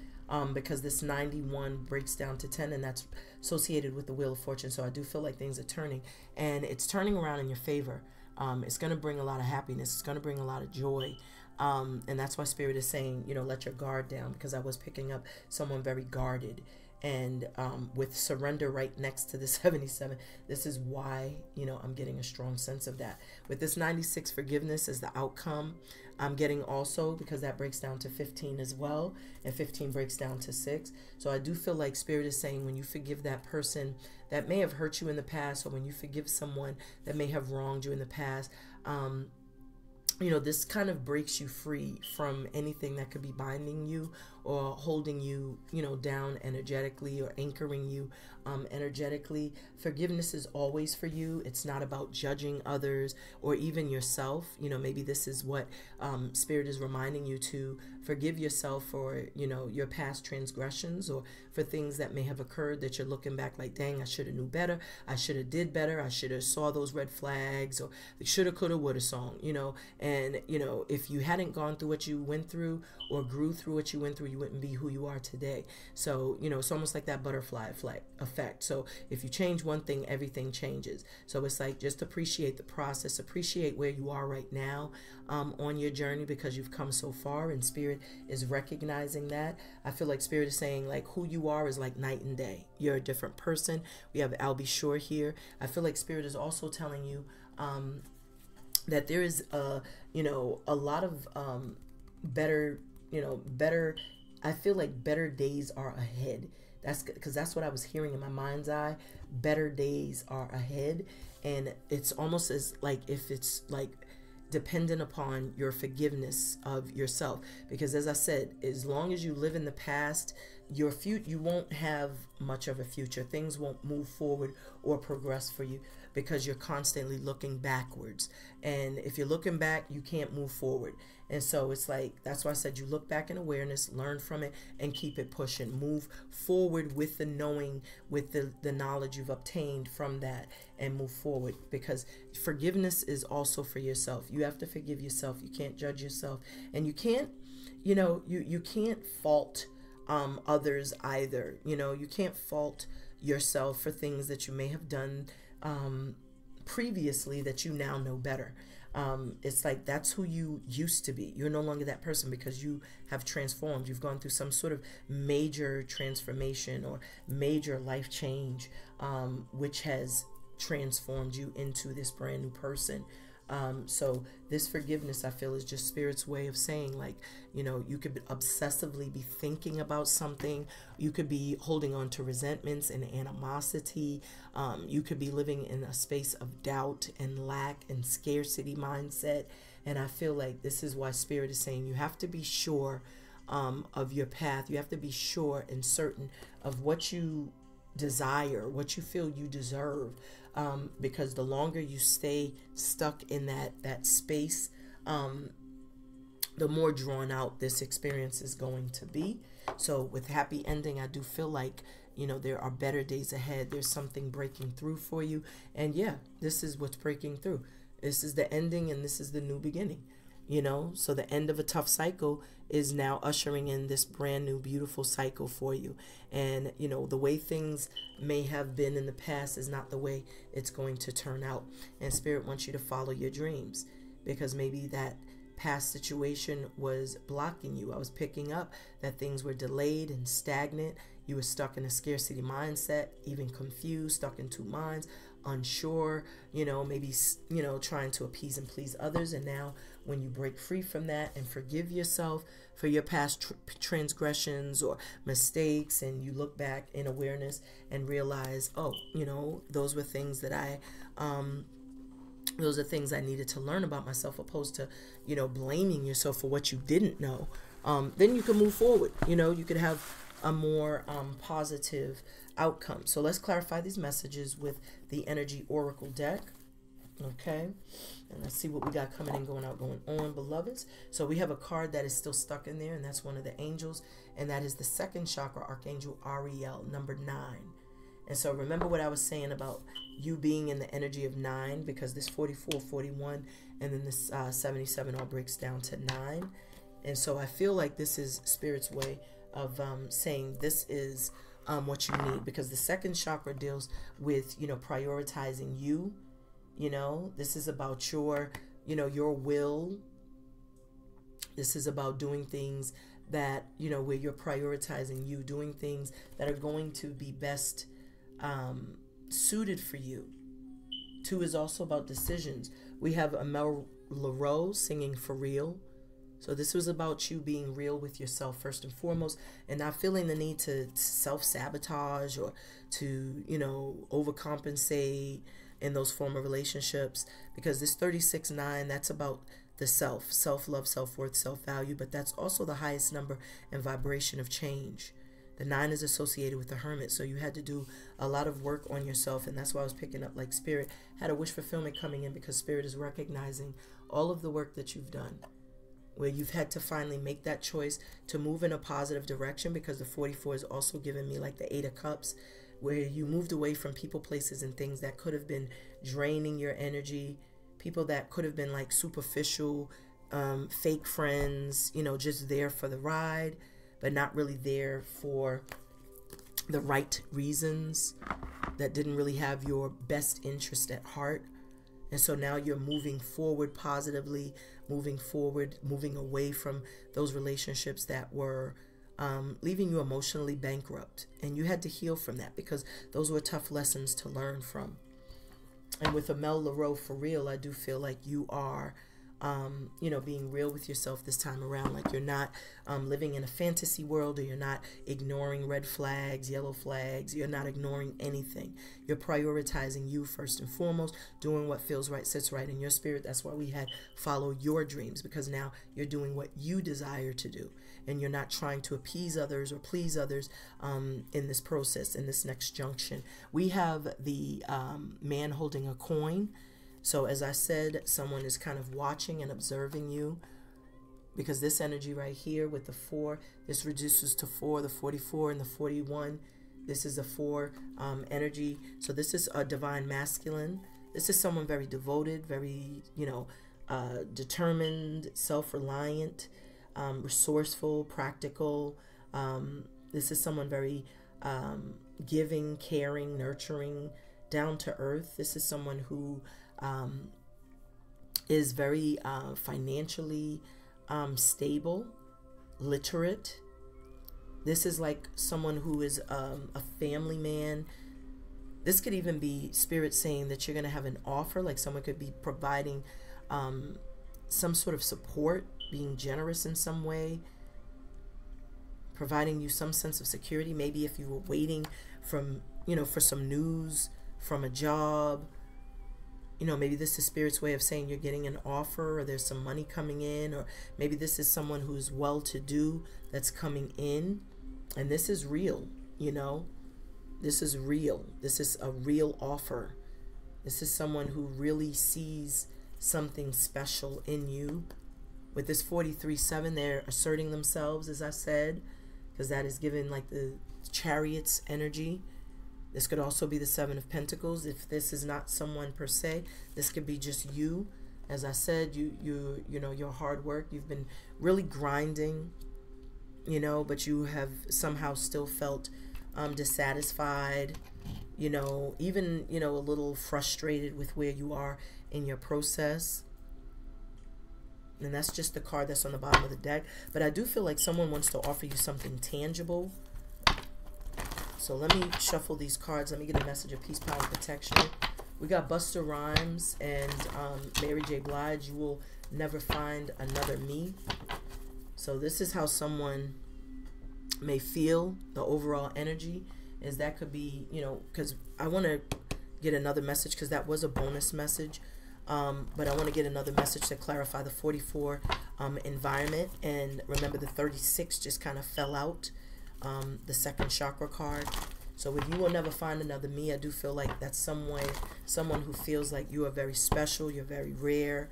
because this 91 breaks down to 10, and that's associated with the Wheel of Fortune. So I do feel like things are turning, and it's turning around in your favor. It's going to bring a lot of happiness. It's going to bring a lot of joy. And that's why Spirit is saying, you know, let your guard down, because I was picking up someone very guarded. and with surrender right next to the 77. This is why, you know, I'm getting a strong sense of that. With this 96, forgiveness is the outcome. I'm getting also, because that breaks down to 15 as well, and 15 breaks down to 6. So I do feel like Spirit is saying when you forgive that person that may have hurt you in the past, or when you forgive someone that may have wronged you in the past, you know, this kind of breaks you free from anything that could be binding you or holding you, you know, down energetically or anchoring you energetically. Forgiveness is always for you. It's not about judging others or even yourself. You know, maybe this is what Spirit is reminding you to forgive yourself for, you know, your past transgressions or for things that may have occurred that you're looking back like, dang, I should have knew better. I should have did better. I should have saw those red flags, or shoulda, coulda, woulda song, you know. And, you know, if you hadn't gone through what you went through or grew through what you went through, you wouldn't be who you are today. So, you know, it's almost like that butterfly effect. So if you change one thing, everything changes. So it's like, just appreciate the process, appreciate where you are right now on your journey, because you've come so far, and Spirit is recognizing that. I feel like Spirit is saying, like, who you are is like night and day. You're a different person. We have Albie Shore here. I feel like Spirit is also telling you, that there is you know, a lot of better, you know, better, I feel like better days are ahead. That's because that's what I was hearing in my mind's eye. Better days are ahead, and it's almost as like if it's like dependent upon your forgiveness of yourself, because as I said, as long as you live in the past, your future, you won't have much of a future. Things won't move forward or progress for you, because you're constantly looking backwards. And if you're looking back, you can't move forward. And so it's like, that's why I said you look back in awareness, learn from it, and keep it pushing. Move forward with the knowing, with the knowledge you've obtained from that, and move forward, because forgiveness is also for yourself. You have to forgive yourself. You can't judge yourself, and you can't, you know, you can't fault others either. You know, you can't fault yourself for things that you may have done previously that you now know better. It's like, that's who you used to be. You're no longer that person, because you have transformed. You've gone through some sort of major transformation or major life change, which has transformed you into this brand new person. So this forgiveness, I feel, is just Spirit's way of saying, like, you know, you could obsessively be thinking about something. You could be holding on to resentments and animosity. You could be living in a space of doubt and lack and scarcity mindset. And I feel like this is why Spirit is saying you have to be sure of your path. You have to be sure and certain of what you desire, what you feel you deserve, because the longer you stay stuck in that space, the more drawn out this experience is going to be. So with happy ending, I do feel like, you know, there are better days ahead. There's something breaking through for you, and yeah, this is what's breaking through. This is the ending, and this is the new beginning. You know, so the end of a tough cycle is now ushering in this brand new, beautiful cycle for you. And, you know, the way things may have been in the past is not the way it's going to turn out. And Spirit wants you to follow your dreams, because maybe that past situation was blocking you. I was picking up that things were delayed and stagnant. You were stuck in a scarcity mindset, even confused, stuck in two minds, unsure, you know, maybe, you know, trying to appease and please others. And now when you break free from that and forgive yourself for your past transgressions or mistakes, and you look back in awareness and realize, oh, you know, those were things that I, those are things I needed to learn about myself, opposed to, you know, blaming yourself for what you didn't know. Then you can move forward. You know, you could have a more positive outcome. So let's clarify these messages with the energy oracle deck. Okay, and let's see what we got coming in, going out, going on, beloveds. So we have a card that is still stuck in there, and that's one of the angels, and that is the second chakra, Archangel Ariel, number 9. And so remember what I was saying about you being in the energy of 9, because this 44, 41, and then this 77 all breaks down to 9. And so I feel like this is Spirit's way of saying this is what you need, because the second chakra deals with, you know, prioritizing you. You know, this is about your, you know, your will. This is about doing things that, you know, where you're prioritizing you, doing things that are going to be best suited for you. 2 is also about decisions. We have Amel LaRose singing For Real. So this was about you being real with yourself first and foremost, and not feeling the need to self-sabotage or to, you know, overcompensate in those former relationships, because this 36-9, that's about the self, self-love, self-worth, self-value, but that's also the highest number and vibration of change. The 9 is associated with the hermit, so you had to do a lot of work on yourself, and that's why I was picking up like spirit had a wish fulfillment coming in, because spirit is recognizing all of the work that you've done, where you've had to finally make that choice to move in a positive direction, because the 44 is also giving me like the 8 of cups, where you moved away from people, places, and things that could have been draining your energy, people that could have been like superficial, fake friends, you know, just there for the ride, but not really there for the right reasons, that didn't really have your best interest at heart. And so now you're moving forward positively, moving forward, moving away from those relationships that were leaving you emotionally bankrupt. And you had to heal from that, because those were tough lessons to learn from. And with Amel LaRoe For Real, I do feel like you are, you know, being real with yourself this time around. Like you're not living in a fantasy world, or you're not ignoring red flags, yellow flags. You're not ignoring anything. You're prioritizing you first and foremost, doing what feels right, sits right in your spirit. That's why we had follow your dreams, because now you're doing what you desire to do. And you're not trying to appease others or please others in this process, in this next junction. We have the man holding a coin. So as I said, someone is kind of watching and observing you, because this energy right here with the 4, this reduces to 4, the 44 and the 41. This is a 4 energy. So this is a divine masculine. This is someone very devoted, very, you know, determined, self-reliant, resourceful, practical. This is someone very giving, caring, nurturing, down to earth. This is someone who is very financially stable, literate. This is like someone who is a family man. This could even be spirit saying that you're going to have an offer, like someone could be providing some sort of support, being generous in some way, providing you some sense of security. Maybe if you were waiting from, you know, for some news from a job, you know, maybe this is spirit's way of saying you're getting an offer, or there's some money coming in, or maybe this is someone who's well-to-do that's coming in. And this is real, you know, this is real. This is a real offer. This is someone who really sees something special in you. With this 43-7, they're asserting themselves, as I said, because that is given like the Chariot's energy. This could also be the 7 of Pentacles. If this is not someone per se, this could be just you. As I said, you know, your hard work, you've been really grinding, you know, but you have somehow still felt dissatisfied, you know, even, you know, a little frustrated with where you are in your process. And that's just the card that's on the bottom of the deck. But I do feel like someone wants to offer you something tangible. So let me shuffle these cards. Let me get a message of peace, power, and protection. We got Busta Rhymes and Mary J. Blige, You Will Never Find Another Me. So this is how someone may feel. The overall energy is that could be, you know, because I want to get another message, because that was a bonus message. But I want to get another message to clarify the 44 environment. And remember, the 36 just kind of fell out, the second chakra card. So with You Will Never Find Another Me, I do feel like that's some way, someone who feels like you are very special, you're very rare.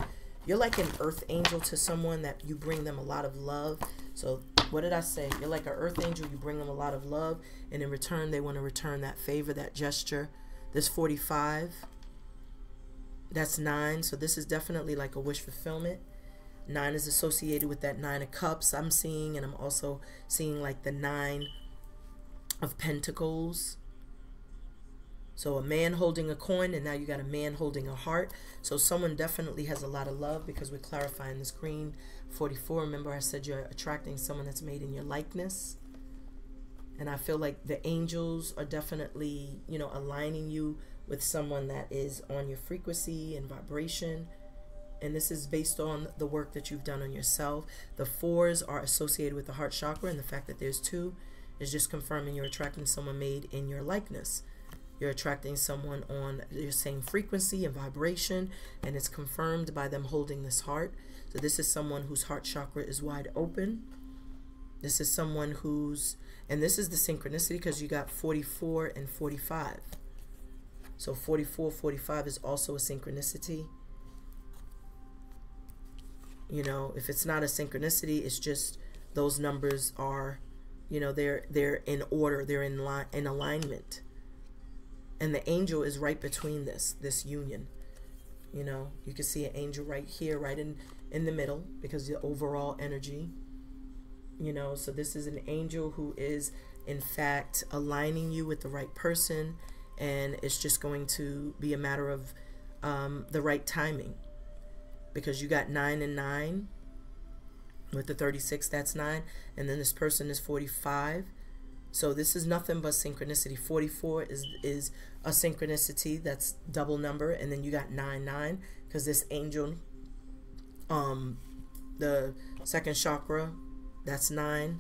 You're like an earth angel to someone, that you bring them a lot of love. So what did I say? You're like an earth angel, you bring them a lot of love, and in return, they want to return that favor, that gesture. This 45. That's 9, so this is definitely like a wish fulfillment. 9 is associated with that 9 of cups I'm seeing, and I'm also seeing like the 9 of Pentacles. So a man holding a coin, and now you got a man holding a heart. So someone definitely has a lot of love, because we're clarifying this green 44, remember I said you're attracting someone that's made in your likeness. And I feel like the angels are definitely, you know, aligning you with someone that is on your frequency and vibration. And this is based on the work that you've done on yourself. The 4s are associated with the heart chakra, and the fact that there's 2 is just confirming you're attracting someone made in your likeness. You're attracting someone on your same frequency and vibration, and it's confirmed by them holding this heart. So this is someone whose heart chakra is wide open. This is someone who's, and this is the synchronicity because you got 44 and 45. So 44, 45 is also a synchronicity. You know, if it's not a synchronicity, it's just those numbers are, you know, they're in order, they're in line, in alignment. And the angel is right between this union. You know, you can see an angel right here, right in the middle, because the overall energy, you know. So this is an angel who is, in fact, aligning you with the right person, and it's just going to be a matter of the right timing, because you got 9 and 9 with the 36, that's 9, and then this person is 45. So this is nothing but synchronicity. 44 is a synchronicity, that's double number, and then you got 9, 9, because this angel, the second chakra, that's 9,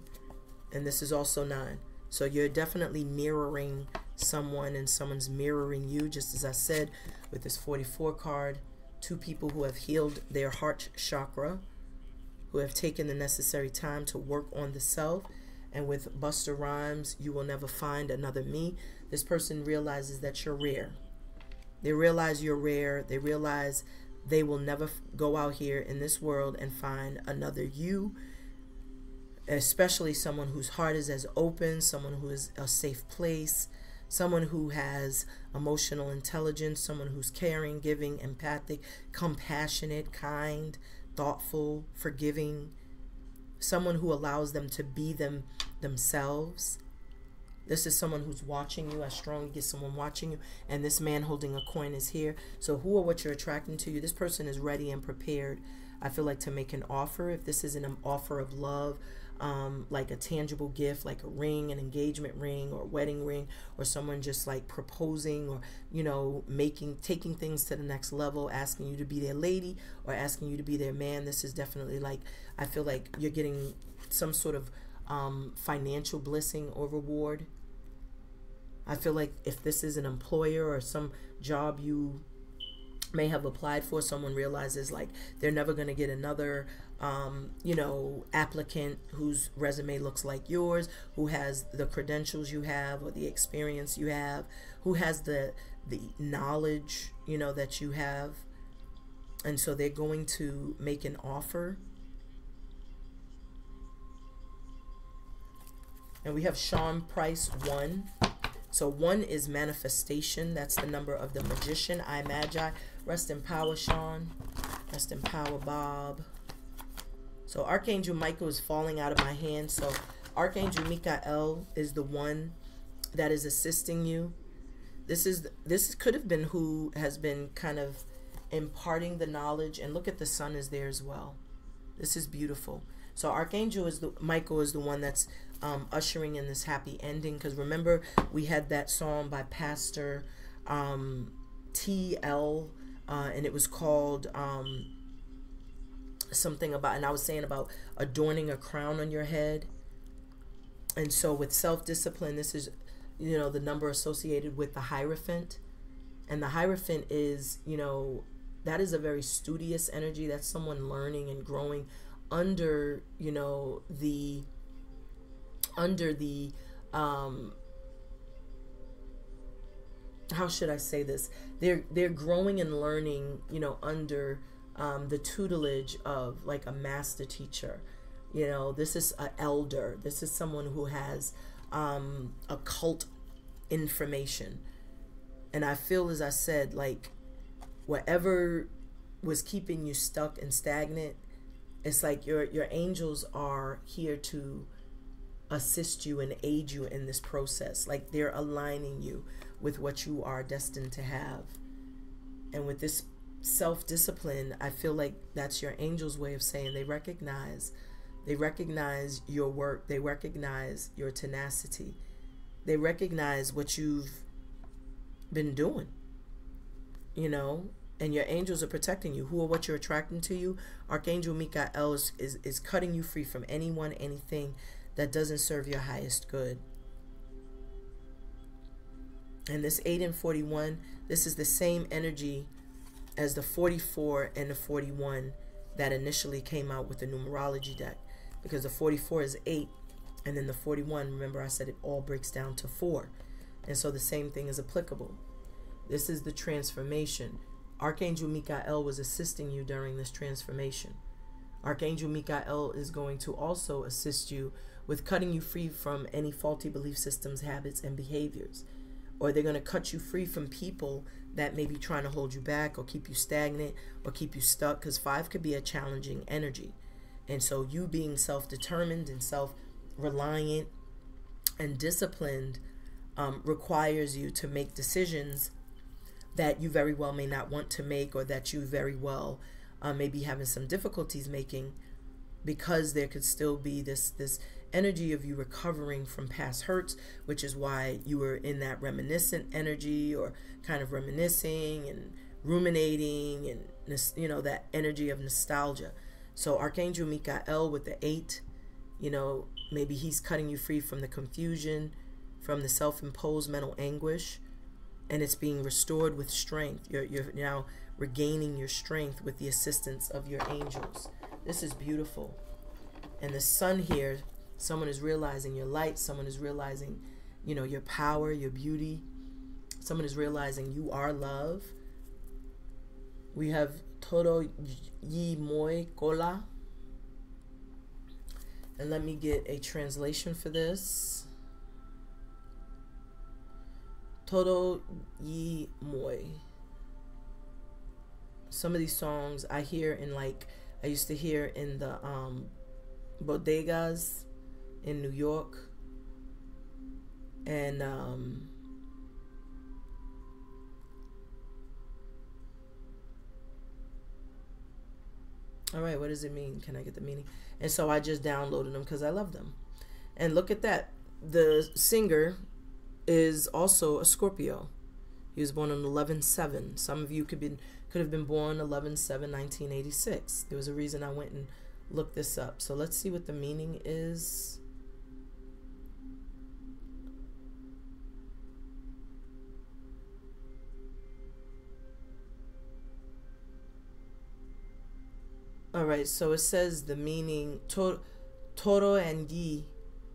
and this is also 9. So you're definitely mirroring someone, and someone's mirroring you, just as I said with this 44 card. Two people who have healed their heart chakra, who have taken the necessary time to work on the self. And with Busta Rhymes, you will never find another me. This person realizes that you're rare. They realize you're rare. They realize they will never go out here in this world and find another you, especially someone whose heart is as open, someone who is a safe place, someone who has emotional intelligence, someone who's caring, giving, empathic, compassionate, kind, thoughtful, forgiving, someone who allows them to be themselves. This is someone who's watching you. I strongly get someone watching you. And this man holding a coin is here. So who or what you're attracting to you, this person is ready and prepared, I feel like, to make an offer. If this isn't an offer of love, like a tangible gift, like a ring, an engagement ring or wedding ring, or someone just like proposing, or, you know, taking things to the next level, asking you to be their lady or asking you to be their man. This is definitely like, I feel like you're getting some sort of financial blessing or reward. I feel like if this is an employer or some job you may have applied for, someone realizes like they're never going to get another you know, applicant whose resume looks like yours, who has the credentials you have or the experience you have, who has the knowledge, you know, that you have. And so they're going to make an offer. And we have Sean Price 1. So 1 is manifestation. That's the number of the magician, I Magi. Rest in power, Sean. Rest in power, Bob. So Archangel Michael is falling out of my hand. So Archangel Michael is the one that is assisting you. This could have been who has been kind of imparting the knowledge. And look at the sun is there as well. This is beautiful. So Archangel Michael is the one that's ushering in this happy ending. Because remember, we had that song by Pastor T.L. And it was called... something about, and I was saying about adorning a crown on your head. And so with self-discipline, this is, you know, the number associated with the Hierophant. And the Hierophant is, you know, that is a very studious energy. That's someone learning and growing under, you know, how should I say this? They're growing and learning, you know, under the tutelage of like a master teacher. You know, this is an elder. This is someone who has occult information. And I feel, as I said, like whatever was keeping you stuck and stagnant, it's like your angels are here to assist you and aid you in this process. Like they're aligning you with what you are destined to have. And with this self-discipline, I feel like that's your angel's way of saying they recognize your work, they recognize your tenacity, they recognize what you've been doing, you know, and your angels are protecting you. Who or what you're attracting to you, Archangel Michael is cutting you free from anyone, anything that doesn't serve your highest good. And this 8 and 41, this is the same energy as the 44 and the 41 that initially came out with the numerology deck, because the 44 is 8, and then the 41, remember I said it all breaks down to 4, and so the same thing is applicable. This is the transformation. Archangel Michael was assisting you during this transformation. Archangel Michael is going to also assist you with cutting you free from any faulty belief systems, habits, and behaviors. Or they're going to cut you free from people that may be trying to hold you back or keep you stagnant or keep you stuck, because 5 could be a challenging energy. And so you being self-determined and self-reliant and disciplined requires you to make decisions that you very well may not want to make, or that you very well may be having some difficulties making, because there could still be this energy of you recovering from past hurts, which is why you were in that reminiscent energy, or kind of reminiscing and ruminating, and you know, that energy of nostalgia. So Archangel Michael with the 8, you know, maybe he's cutting you free from the confusion, from the self-imposed mental anguish, and it's being restored with strength. You're now regaining your strength with the assistance of your angels. This is beautiful. And the sun here, someone is realizing your light. Someone is realizing, you know, your power, your beauty. Someone is realizing you are love. We have Toro Yi Moi Kola. And let me get a translation for this. Toro Yi Moi. Some of these songs I hear in, like, I used to hear in the bodegas in New York, and all right, what does it mean? Can I get the meaning? And so I just downloaded them because I love them. And look at that, the singer is also a Scorpio. He was born on 11/7. Some of you could have been born 11/7/1986. There was a reason I went and looked this up. So let's see what the meaning is. All right, so it says the meaning, Toro and Gi,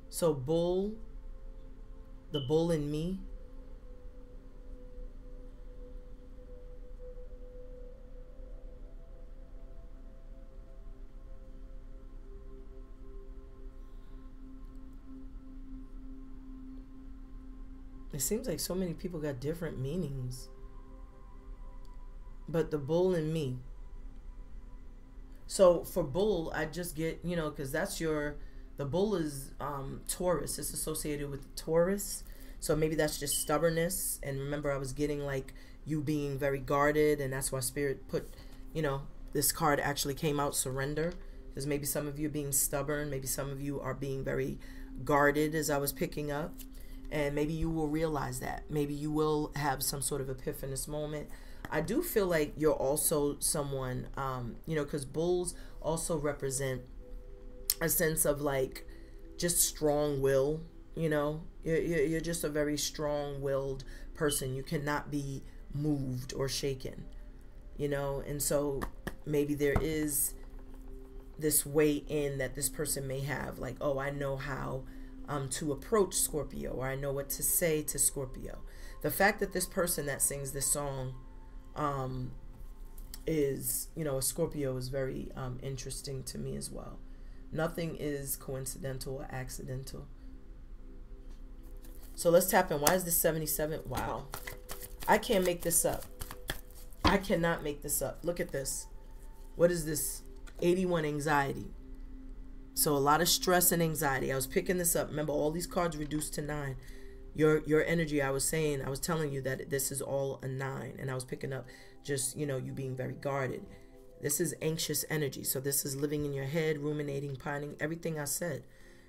so bull, the bull in me. It seems like so many people got different meanings. But the bull in me. So for bull, I just get, you know, because that's your, the bull is Taurus. It's associated with the Taurus. So maybe that's just stubbornness. And remember, I was getting like you being very guarded. And that's why Spirit put, you know, this card actually came out, surrender. Because maybe some of you are being stubborn. Maybe some of you are being very guarded, as I was picking up. And maybe you will realize that. Maybe you will have some sort of epiphanous moment. I do feel like you're also someone, you know, because bulls also represent a sense of like just strong will, you know. You're just a very strong-willed person. You cannot be moved or shaken, you know. And so maybe there is this way in that this person may have, like, oh, I know how to approach Scorpio, or I know what to say to Scorpio. The fact that this person that sings this song is, you know, a Scorpio is very interesting to me as well. Nothing is coincidental or accidental. So let's tap in. Why is this 77? Wow. I can't make this up. I cannot make this up. Look at this. What is this? 81 anxiety. So a lot of stress and anxiety. I was picking this up. Remember, all these cards reduced to 9. Your energy, I was telling you that this is all a 9. And I was picking up just, you know, you being very guarded. This is anxious energy. So this is living in your head, ruminating, pining, everything I said.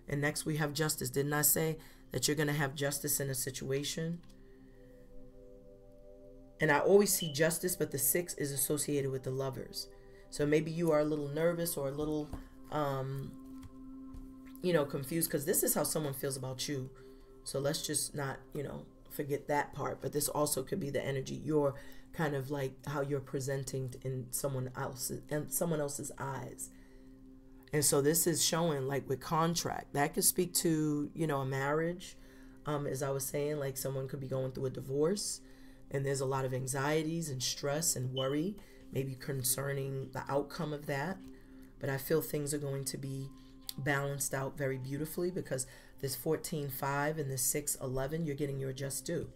And next we have justice. Didn't I say that you're going to have justice in a situation? And I always see justice, but the 6 is associated with the lovers. So maybe you are a little nervous or a little, you know, confused, because this is how someone feels about you. So let's just not, you know, forget that part. But this also could be the energy you're kind of like how you're presenting in someone else's eyes. And so this is showing like with contract, that could speak to, you know, a marriage. As I was saying, like someone could be going through a divorce and there's a lot of anxieties and stress and worry, maybe concerning the outcome of that. But I feel things are going to be balanced out very beautifully, because this 14-5 and this 6-11, you're getting your just due.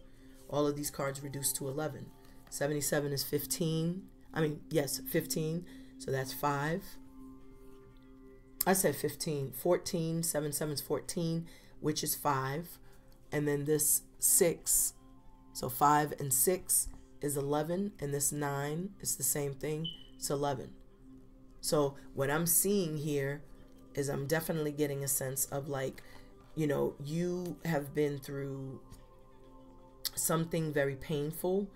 All of these cards reduced to 11. 77 is 15. I mean, yes, 15. So that's 5. I said 15. 14. 77 is 14, which is 5. And then this 6. So 5 and 6 is 11. And this 9 is the same thing. It's 11. So what I'm seeing here is I'm definitely getting a sense of like, you know, you have been through something very painful,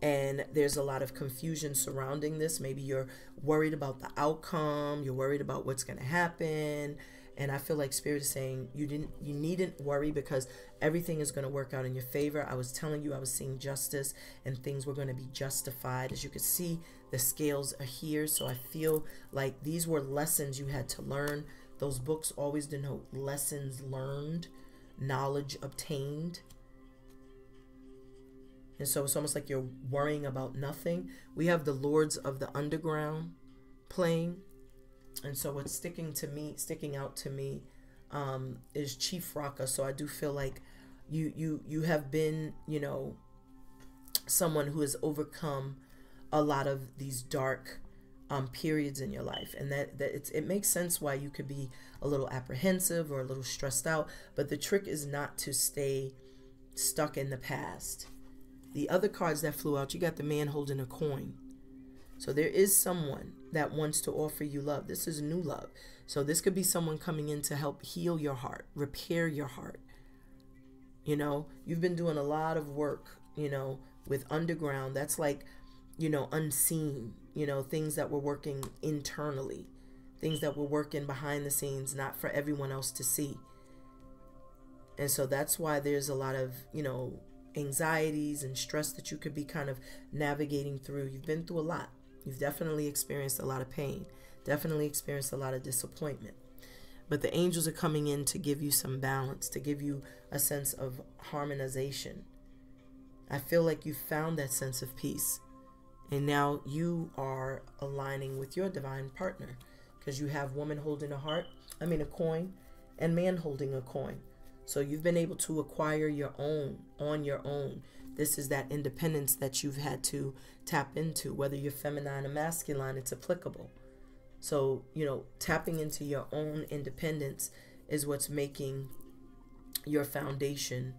and there's a lot of confusion surrounding this. Maybe you're worried about the outcome. You're worried about what's going to happen. And I feel like Spirit is saying you needn't worry, because everything is going to work out in your favor. I was telling you I was seeing justice and things were going to be justified. As you can see, the scales are here. So I feel like these were lessons you had to learn. Those books always denote lessons learned, knowledge obtained. And so it's almost like you're worrying about nothing. We have the Lords of the Underground playing. And so what's sticking out to me is Chief Raka. So I do feel like you have been, you know, someone who has overcome a lot of these dark periods in your life, and it makes sense why you could be a little apprehensive or a little stressed out. But the trick is not to stay stuck in the past. The other cards that flew out, you got the man holding a coin. So there is someone that wants to offer you love. This is new love. So this could be someone coming in to help heal your heart, repair your heart. You know, you've been doing a lot of work, you know, with underground. That's like, you know, unseen, you know, things that were working internally, things that were working behind the scenes, not for everyone else to see. And so that's why there's a lot of, you know, anxieties and stress that you could be kind of navigating through. You've been through a lot. You've definitely experienced a lot of pain, definitely experienced a lot of disappointment. But the angels are coming in to give you some balance, to give you a sense of harmonization. I feel like you found that sense of peace, and now you are aligning with your divine partner, because you have woman holding a coin and man holding a coin. So you've been able to acquire your own on your own. This is that independence that you've had to tap into. Whether you're feminine or masculine, it's applicable. So, you know, tapping into your own independence is what's making your foundation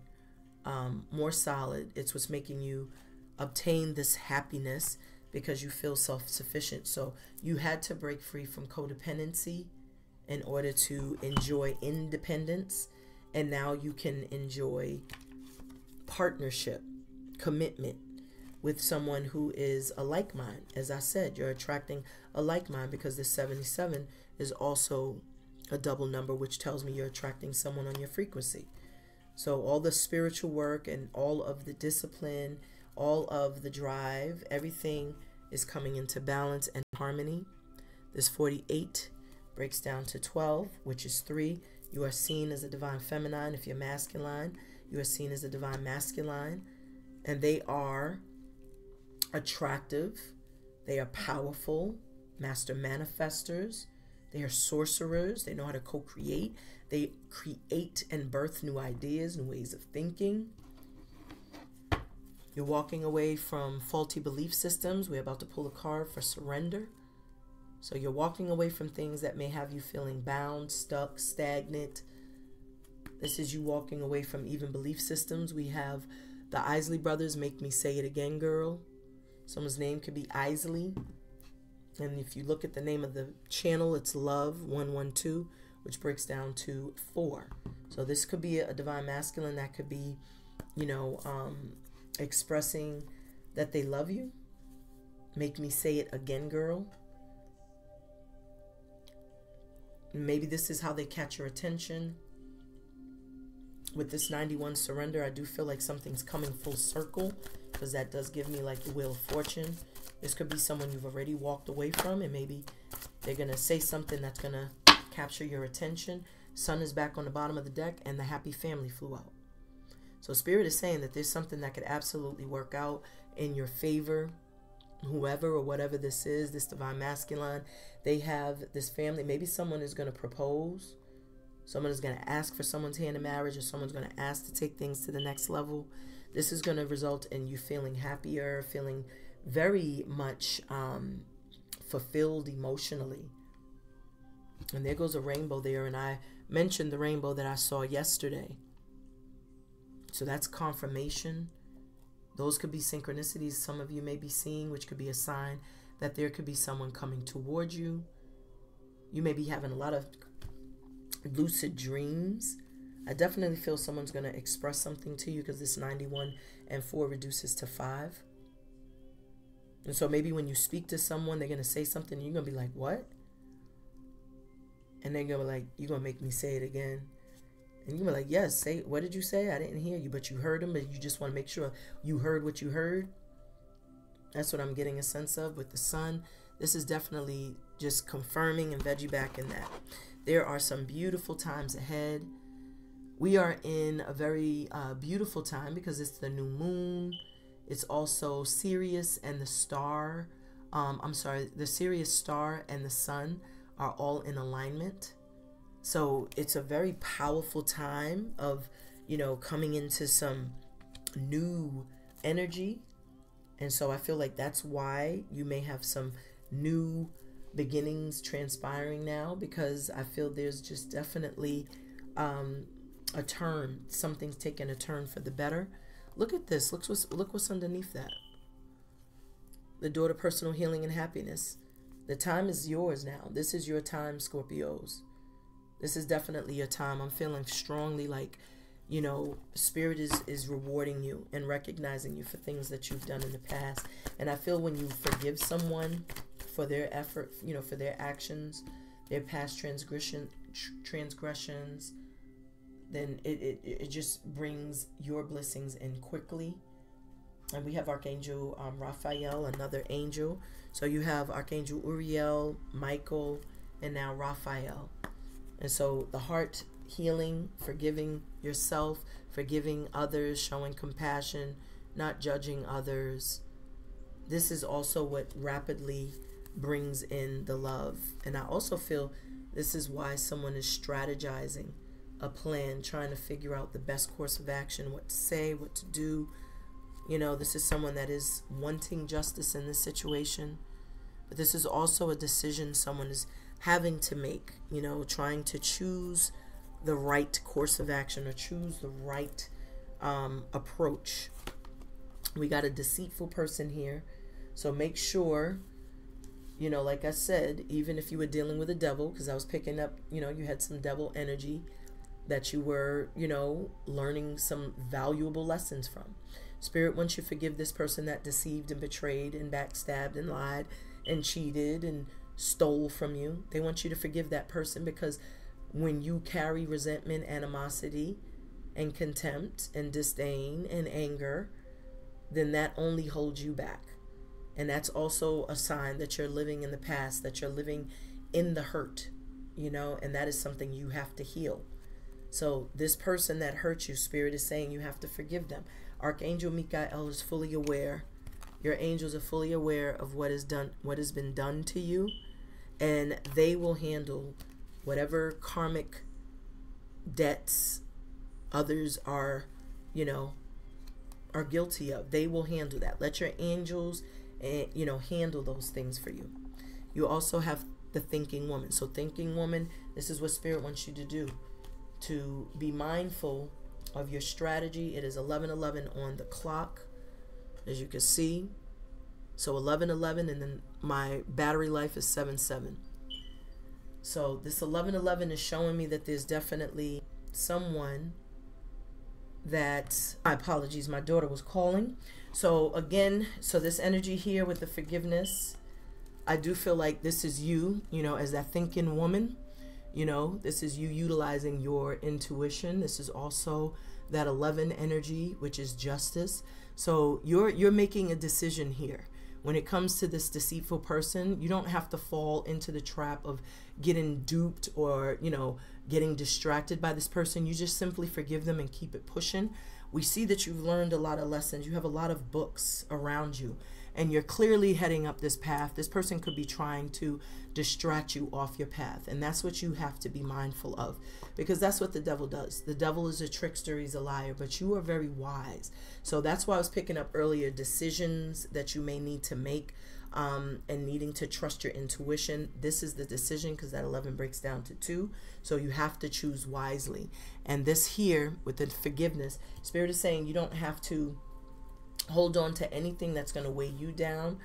more solid. It's what's making you obtain this happiness, because you feel self-sufficient. So you had to break free from codependency in order to enjoy independence. And now you can enjoy partnership, commitment with someone who is a like mind. As I said, you're attracting a like mind, because the 77 is also a double number, which tells me you're attracting someone on your frequency. So all the spiritual work and all of the discipline, all of the drive, everything is coming into balance and harmony. This 48 breaks down to 12, which is 3. You are seen as a divine feminine. If you're masculine, you are seen as a divine masculine. And they are attractive. They are powerful, master manifestors. They are sorcerers. They know how to co-create. They create and birth new ideas, new ways of thinking. You're walking away from faulty belief systems. We're about to pull a card for surrender. So you're walking away from things that may have you feeling bound, stuck, stagnant. This is you walking away from even belief systems. We have the Isley Brothers, Make Me Say It Again, Girl. Someone's name could be Isley. And if you look at the name of the channel, it's Love 112, which breaks down to 4. So this could be a divine masculine that could be, you know, expressing that they love you. Make me say it again, girl. Maybe this is how they catch your attention. With this 91 surrender, I do feel like something's coming full circle, because that does give me like the Wheel of Fortune. This could be someone you've already walked away from, and maybe they're going to say something that's going to capture your attention. Sun is back on the bottom of the deck, and the happy family flew out. So Spirit is saying that there's something that could absolutely work out in your favor. Whoever or whatever this is, this divine masculine, they have this family. Maybe someone is going to propose. Someone is going to ask for someone's hand in marriage, or someone's going to ask to take things to the next level. This is going to result in you feeling happier, feeling very much fulfilled emotionally. And there goes a rainbow there. And I mentioned the rainbow that I saw yesterday. So that's confirmation. Those could be synchronicities some of you may be seeing, which could be a sign that there could be someone coming towards you. You may be having a lot of lucid dreams. I definitely feel someone's going to express something to you, because this 91 and 4 reduces to 5. And so maybe when you speak to someone, they're going to say something and you're going to be like, what? And they're going to be like, you're going to make me say it again. And you're like, yes, say, what did you say? I didn't hear you, but you heard them, and you just want to make sure you heard what you heard. That's what I'm getting a sense of with the sun. This is definitely just confirming and veggie back in that. There are some beautiful times ahead. We are in a very beautiful time, because it's the new moon. It's also Sirius and the star. I'm sorry, the Sirius star and the sun are all in alignment. So it's a very powerful time of, you know, coming into some new energy. And so I feel like that's why you may have some new beginnings transpiring now, because I feel there's just definitely a turn. Something's taken a turn for the better. Look at this. Look what's underneath that. The door to personal healing and happiness. The time is yours now. This is your time, Scorpios. This is definitely your time. I'm feeling strongly like, you know, Spirit is rewarding you and recognizing you for things that you've done in the past. And I feel when you forgive someone for their effort, you know, for their actions, their past transgressions, then it just brings your blessings in quickly. And we have Archangel Raphael, another angel. So you have Archangel Uriel, Michael, and now Raphael. And so the heart healing, forgiving yourself, forgiving others, showing compassion, not judging others. This is also what rapidly brings in the love. And I also feel this is why someone is strategizing a plan, trying to figure out the best course of action, what to say, what to do. You know, this is someone that is wanting justice in this situation. But this is also a decision someone is having to make, you know, trying to choose the right course of action, or choose the right approach. We got a deceitful person here. So make sure, you know, like I said, even if you were dealing with a devil, because I was picking up, you know, you had some devil energy that you were, you know, learning some valuable lessons from. Spirit wants you to forgive this person that deceived and betrayed and backstabbed and lied and cheated and stole from you. They want you to forgive that person, because when you carry resentment, animosity, and contempt, and disdain, and anger, then that only holds you back. And that's also a sign that you're living in the past, that you're living in the hurt, you know, and that is something you have to heal. So this person that hurt you, Spirit is saying you have to forgive them. Archangel Michael is fully aware. Your angels are fully aware of what is done, what has been done to you, and they will handle whatever karmic debts others are, you know, are guilty of. They will handle that. Let your angels, you know, handle those things for you. You also have the thinking woman. So thinking woman, this is what Spirit wants you to do, to be mindful of your strategy. It is 11:11 on the clock, as you can see. So 1111, and then my battery life is 77. So this 1111 is showing me that there's definitely someone that, my apologies, my daughter was calling. So again, so this energy here with the forgiveness, I do feel like this is you, you know, as that thinking woman, you know, this is you utilizing your intuition. This is also that 11 energy, which is justice. So you're making a decision here. When it comes to this deceitful person, you don't have to fall into the trap of getting duped or, you know, getting distracted by this person. You just simply forgive them and keep it pushing. We see that you've learned a lot of lessons. You have a lot of books around you, and you're clearly heading up this path. This person could be trying to distract you off your path, and that's what you have to be mindful of, because that's what the devil does. The devil is a trickster, he's a liar, but you are very wise. So that's why I was picking up earlier, decisions that you may need to make and needing to trust your intuition. This is the decision, because that 11 breaks down to 2. So you have to choose wisely. And this here with the forgiveness, Spirit is saying you don't have to hold on to anything that's going to weigh you down,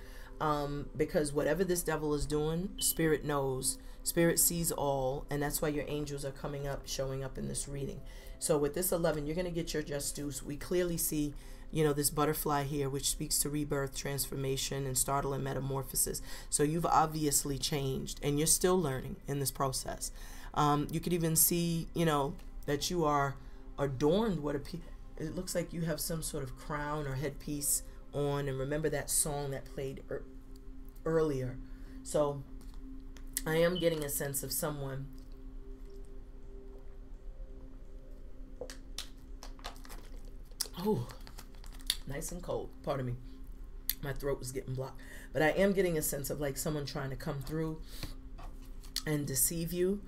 because whatever this devil is doing, Spirit knows, Spirit sees all, and that's why your angels are coming up, showing up in this reading. So with this 11, you're going to get your just dues. We clearly see, you know, this butterfly here, which speaks to rebirth, transformation, and startling metamorphosis. So you've obviously changed, and you're still learning in this process. You could even see, you know, that you are adorned. It looks like you have some sort of crown or headpiece on, and remember that song that played earlier. So I am getting a sense of someone nice and cold, pardon me, my throat was getting blocked, but I am getting a sense of like someone trying to come through and deceive you.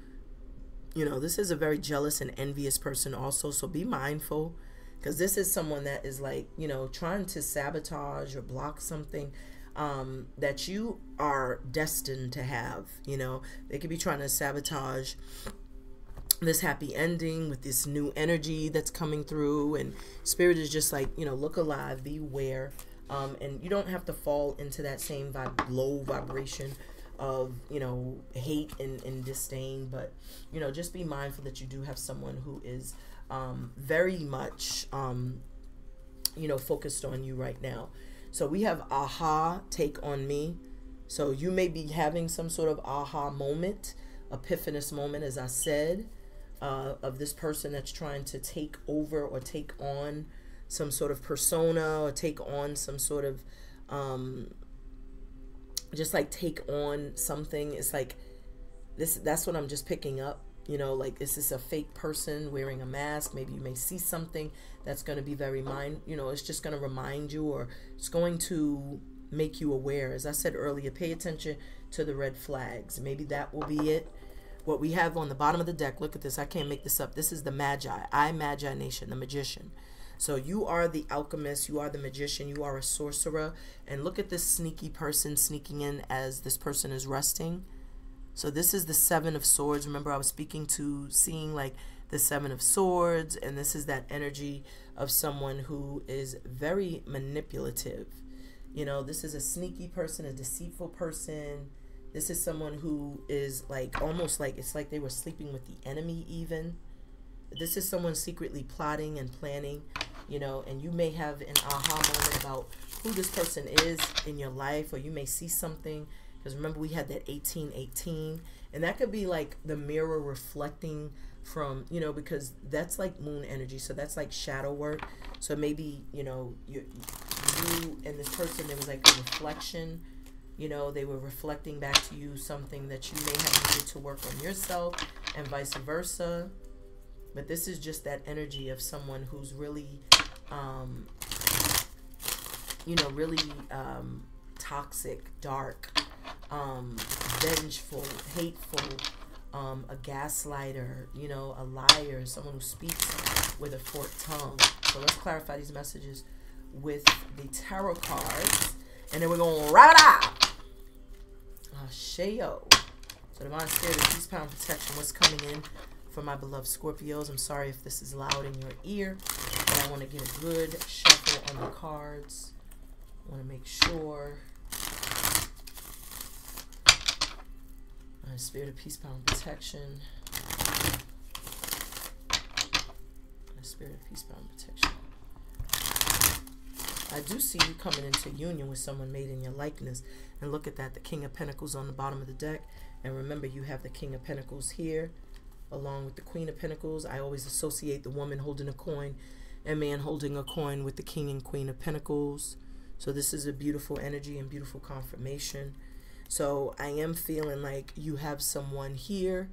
You know, this is a very jealous and envious person also, so be mindful, because this is someone that is like, you know, trying to sabotage or block something that you are destined to have. You know, they could be trying to sabotage this happy ending with this new energy that's coming through, and Spirit is just like, you know, look alive, beware, and you don't have to fall into that same low vibration of, you know, hate and disdain, but, you know, just be mindful that you do have someone who is very much, you know, focused on you right now. So we have aha, take on me. So you may be having some sort of aha moment, epiphanous moment, as I said, of this person that's trying to take over or take on some sort of persona, or take on some sort of, just like take on something. It's like this, that's what I'm just picking up. You know, like, is this a fake person wearing a mask? Maybe you may see something that's going to be very you know, it's just going to remind you, or it's going to make you aware. As I said earlier, pay attention to the red flags. Maybe that will be it. What we have on the bottom of the deck, look at this, I can't make this up. This is the Magi, Magi Nation, the magician. So you are the alchemist, you are the magician, you are a sorcerer. And look at this sneaky person sneaking in as this person is resting. So this is the 7 of Swords. Remember, I was speaking to seeing like the 7 of Swords, and this is that energy of someone who is very manipulative. You know, this is a sneaky person, a deceitful person. This is someone who is like, almost like, it's like they were sleeping with the enemy even. This is someone secretly plotting and planning, you know, and you may have an aha moment about who this person is in your life, or you may see something. Because remember, we had that 1818, and that could be like the mirror reflecting from, you know, because that's like moon energy, so that's like shadow work. So maybe, you know, you and this person, there was like a reflection, you know, they were reflecting back to you something that you may have needed to work on yourself, and vice versa. But this is just that energy of someone who's really, you know, really toxic, dark, vengeful, hateful, a gaslighter, you know, a liar, someone who speaks with a forked tongue. So let's clarify these messages with the tarot cards, and then we're going to wrap it up. Asheo. So divine spirit of peace, power, and protection, what's coming in for my beloved Scorpios? I'm sorry if this is loud in your ear, but I want to get a good shuffle on the cards. I want to make sure Spirit of peace, power, and protection. Spirit of peace, power, and protection. I do see you coming into union with someone made in your likeness. And look at that, the King of Pentacles on the bottom of the deck. And remember, you have the King of Pentacles here, along with the Queen of Pentacles. I always associate the woman holding a coin and man holding a coin with the King and Queen of Pentacles. So this is a beautiful energy and beautiful confirmation. So I am feeling like you have someone here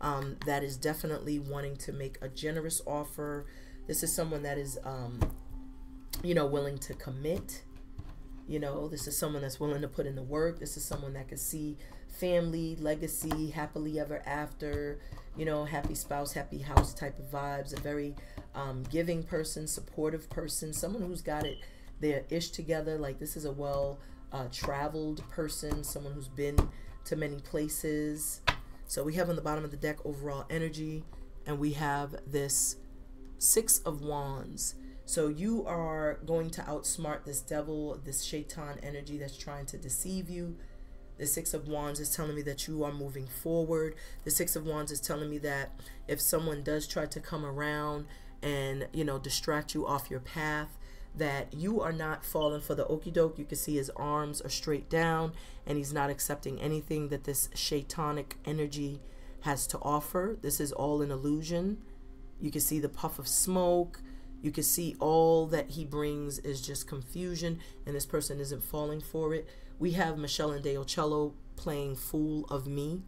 that is definitely wanting to make a generous offer. This is someone that is... you know, willing to commit. You know, this is someone that's willing to put in the work. This is someone that can see family, legacy, happily ever after, you know, happy spouse, happy house type of vibes. A very giving person, supportive person, someone who's got it their ish together. Like, this is a well traveled person, someone who's been to many places. So we have on the bottom of the deck overall energy, and we have this Six of Wands. So you are going to outsmart this devil, this shaitan energy that's trying to deceive you. The Six of Wands is telling me that you are moving forward. The Six of Wands is telling me that if someone does try to come around and, you know, distract you off your path, that you are not falling for the okie doke. You can see his arms are straight down and he's not accepting anything that this shaitanic energy has to offer. This is all an illusion. You can see the puff of smoke. You can see all that he brings is just confusion, and this person isn't falling for it. We have Michelle and DeOcello playing Fool of Me.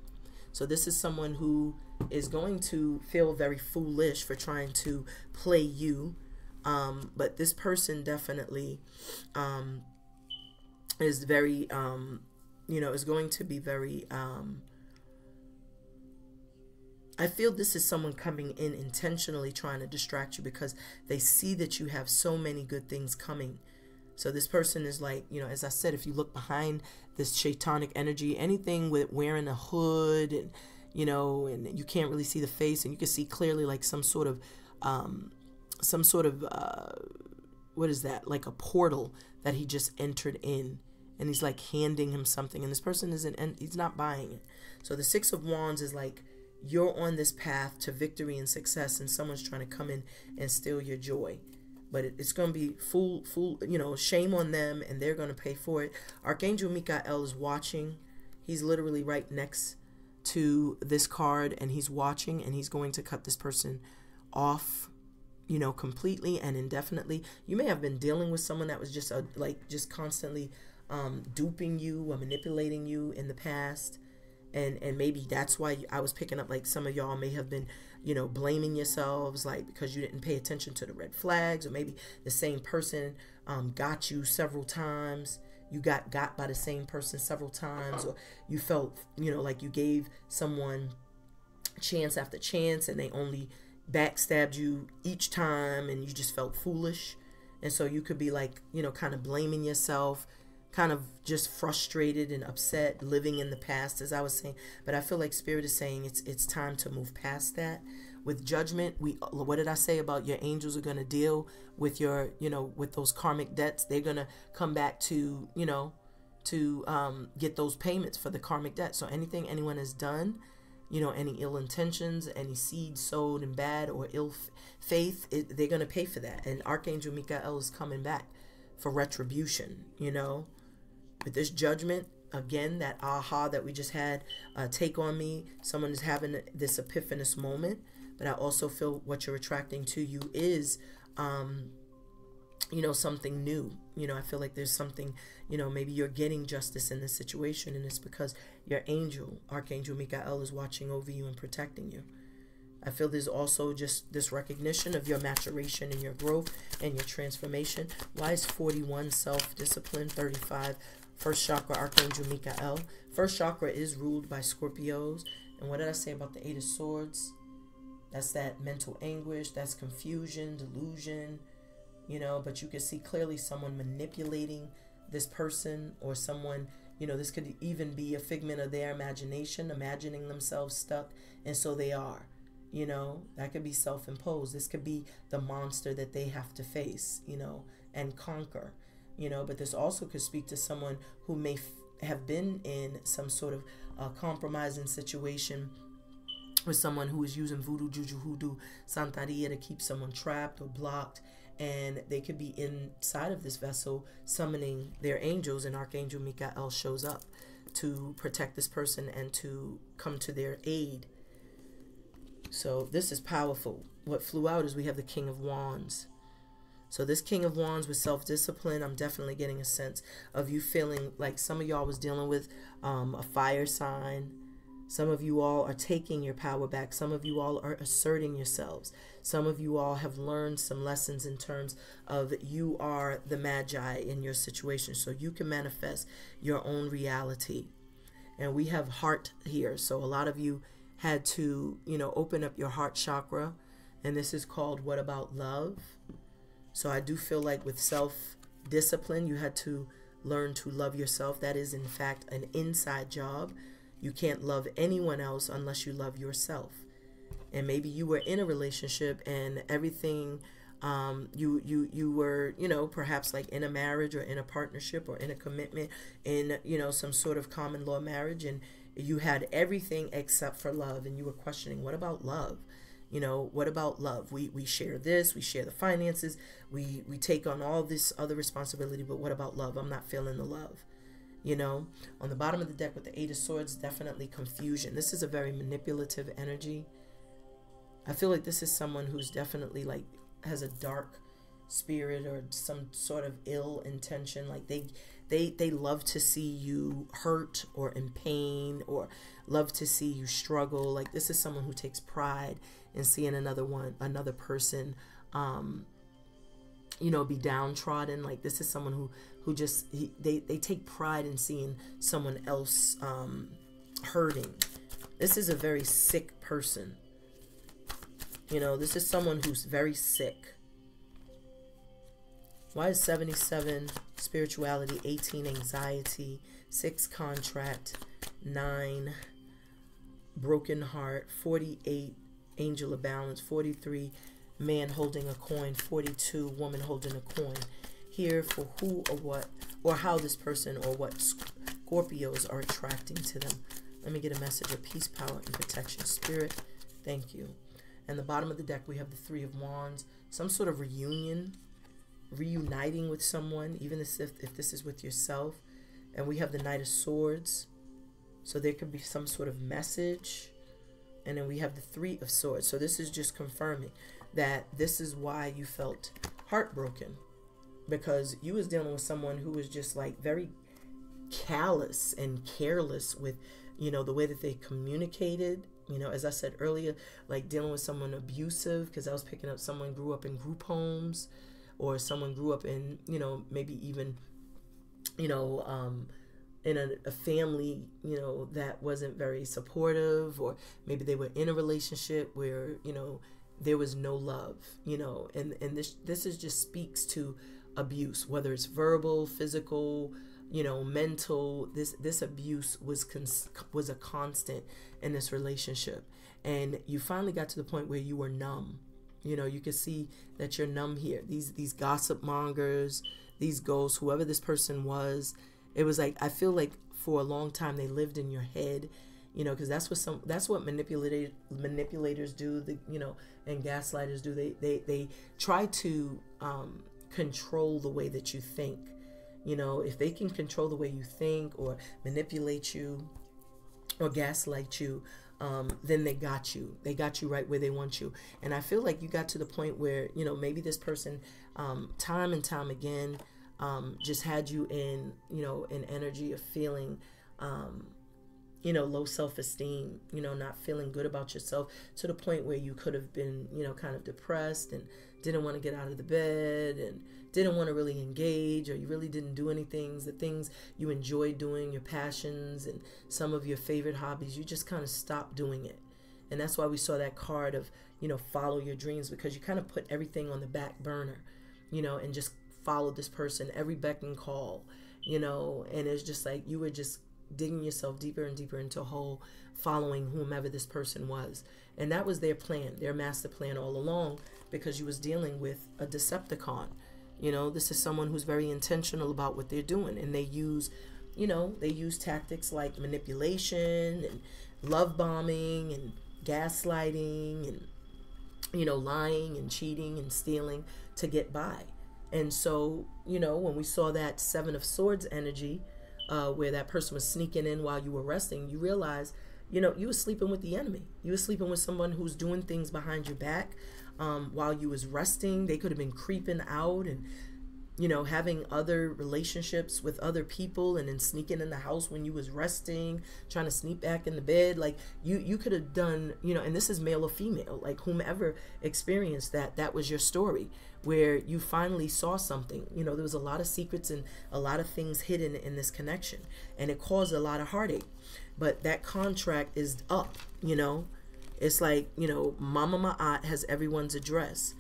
So this is someone who is going to feel very foolish for trying to play you. But this person definitely is very, you know, is going to be very... I feel this is someone coming in intentionally trying to distract you because they see that you have so many good things coming. So this person is like, you know, as I said, if you look behind this shaitanic energy, anything with wearing a hood and, you know, and you can't really see the face, and you can see clearly like some sort of what is that? Like a portal that he just entered in. And he's like handing him something, and this person isn't, and he's not buying it. So the Six of Wands is like, you're on this path to victory and success, and someone's trying to come in and steal your joy. But it's going to be full, you know, shame on them, and they're going to pay for it. Archangel Michael is watching. He's literally right next to this card, and he's watching, and he's going to cut this person off, you know, completely and indefinitely. You may have been dealing with someone that was just like constantly duping you or manipulating you in the past. And maybe that's why I was picking up, like, some of y'all may have been, you know, blaming yourselves, like, because you didn't pay attention to the red flags, or maybe the same person got you several times. You got by the same person several times, or you felt, you know, like you gave someone chance after chance and they only backstabbed you each time, and you just felt foolish. And so you could be like, you know, kind of blaming yourself, kind of just frustrated and upset, living in the past, as I was saying. But I feel like Spirit is saying it's time to move past that. With judgment, what did I say about your angels are going to deal with your, you know, with those karmic debts? They're going to come back to, you know, to get those payments for the karmic debt. So anything anyone has done, you know, any ill intentions, any seeds sowed in bad or ill faith, they're going to pay for that. And Archangel Michael is coming back for retribution, you know. But this judgment, again, that aha that we just had, take on me. Someone is having this epiphanous moment. But I also feel what you're attracting to you is, you know, something new. You know, I feel like there's something, you know, maybe you're getting justice in this situation. And it's because your angel, Archangel Michael, is watching over you and protecting you. I feel there's also just this recognition of your maturation and your growth and your transformation. Why is 41 self-discipline, 35 first chakra, Archangel Michael? First chakra is ruled by Scorpios. And what did I say about the Eight of Swords? That's that mental anguish. That's confusion, delusion, you know. But you can see clearly someone manipulating this person, or someone, you know, this could even be a figment of their imagination, imagining themselves stuck. And so they are, you know, that could be self-imposed. This could be the monster that they have to face, you know, and conquer. You know, but this also could speak to someone who may have been in some sort of compromising situation with someone who is using voodoo, juju, hoodoo, santeria to keep someone trapped or blocked, and they could be inside of this vessel summoning their angels, and Archangel Michael shows up to protect this person and to come to their aid. So this is powerful. What flew out is we have the King of Wands. So this King of Wands with self-discipline, I'm definitely getting a sense of you feeling like some of y'all was dealing with a fire sign. Some of you all are taking your power back. Some of you all are asserting yourselves. Some of you all have learned some lessons in terms of you are the magi in your situation. So you can manifest your own reality. And we have heart here. So a lot of you had to, you know, open up your heart chakra. And this is called What About Love? So I do feel like with self-discipline, you had to learn to love yourself. That is, in fact, an inside job. You can't love anyone else unless you love yourself. And maybe you were in a relationship and everything, you were, you know, perhaps like in a marriage or in a partnership or in a commitment in, you know, some sort of common law marriage, and you had everything except for love, and you were questioning, what about love? You know, what about love? We share this, we share the finances, we take on all this other responsibility, but what about love? I'm not feeling the love. You know, on the bottom of the deck with the 8 of Swords, definitely confusion. This is a very manipulative energy. I feel like this is someone who's definitely like has a dark spirit or some sort of ill intention. Like they love to see you hurt or in pain, or love to see you struggle. Like this is someone who takes pride in seeing another person, you know, be downtrodden. Like this is someone who just, they take pride in seeing someone else hurting. This is a very sick person. You know, this is someone who's very sick. Why is 77 spirituality, 18 anxiety, 6 contract, 9 broken heart, 48 angel of balance, 43 man holding a coin, 42 woman holding a coin? Here for who or what or how this person or what Scorpios are attracting to them. Let me get a message of peace, power, and protection, spirit. Thank you. And the bottom of the deck, we have the 3 of Wands, some sort of reunion, reuniting with someone, even if this is with yourself. And we have the Knight of Swords. So there could be some sort of message. And then we have the 3 of Swords. So this is just confirming that this is why you felt heartbroken, because you was dealing with someone who was just like very callous and careless with, you know, the way that they communicated. You know, as I said earlier, like dealing with someone abusive, because I was picking up someone grew up in group homes, or someone grew up in, you know, maybe even, you know, in a family, you know, that wasn't very supportive, or maybe they were in a relationship where, you know, there was no love, you know, and this is just speaks to abuse, whether it's verbal, physical, you know, mental. This abuse was a constant in this relationship, and you finally got to the point where you were numb. You know, you can see that you're numb here. These gossip mongers, these ghosts, whoever this person was, it was like, I feel like for a long time they lived in your head. You know, because that's what manipulators do. You know, and gaslighters do. They try to control the way that you think. You know, if they can control the way you think, or manipulate you, or gaslight you, then they got you. They got you right where they want you. And I feel like you got to the point where, you know, maybe this person, time and time again, just had you in, you know, an energy of feeling, you know, low self-esteem, you know, not feeling good about yourself, to the point where you could have been, you know, kind of depressed and didn't want to get out of the bed and didn't want to really engage, or you really didn't do anything, the things you enjoy doing, your passions and some of your favorite hobbies. You just kind of stopped doing it. And that's why we saw that card of, you know, follow your dreams, because you kind of put everything on the back burner, you know, and just followed this person, every beck and call, you know, and it's just like you were just digging yourself deeper and deeper into a hole, following whomever this person was. And that was their plan, their master plan all along, because you was dealing with a Decepticon. You know, this is someone who's very intentional about what they're doing, and they use, you know, they use tactics like manipulation and love bombing and gaslighting and, you know, lying and cheating and stealing to get by. And so, you know, when we saw that Seven of Swords energy, where that person was sneaking in while you were resting, you realize, you know, you were sleeping with the enemy. You were sleeping with someone who's doing things behind your back while you was resting. They could have been creeping out and, you know, having other relationships with other people and then sneaking in the house when you was resting, trying to sneak back in the bed. Like you could have done, you know, and this is male or female, like whomever experienced that, that was your story where you finally saw something. You know, there was a lot of secrets and a lot of things hidden in this connection, and it caused a lot of heartache, but that contract is up, you know. It's like, you know, Mama Ma'at has everyone's address.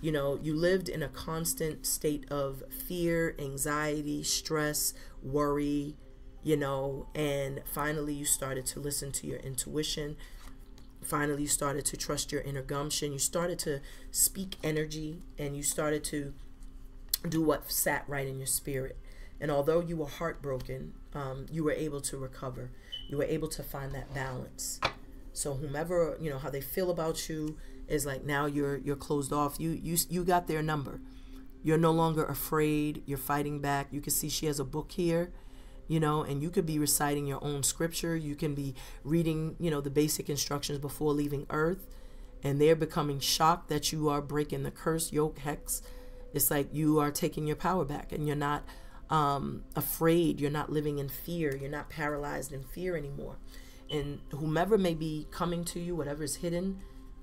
You know, you lived in a constant state of fear, anxiety, stress, worry, you know, and finally you started to listen to your intuition. Finally, you started to trust your inner gumption. You started to speak energy, and you started to do what sat right in your spirit. And although you were heartbroken, you were able to recover. You were able to find that balance. So whomever, you know, how they feel about you is like, now you're closed off. You got their number. You're no longer afraid. You're fighting back. You can see she has a book here, you know, and you could be reciting your own scripture. You can be reading, you know, the basic instructions before leaving earth, and they're becoming shocked that you are breaking the curse, yoke, hex. It's like you are taking your power back, and you're not afraid. You're not living in fear. You're not paralyzed in fear anymore. And whomever may be coming to you, whatever is hidden,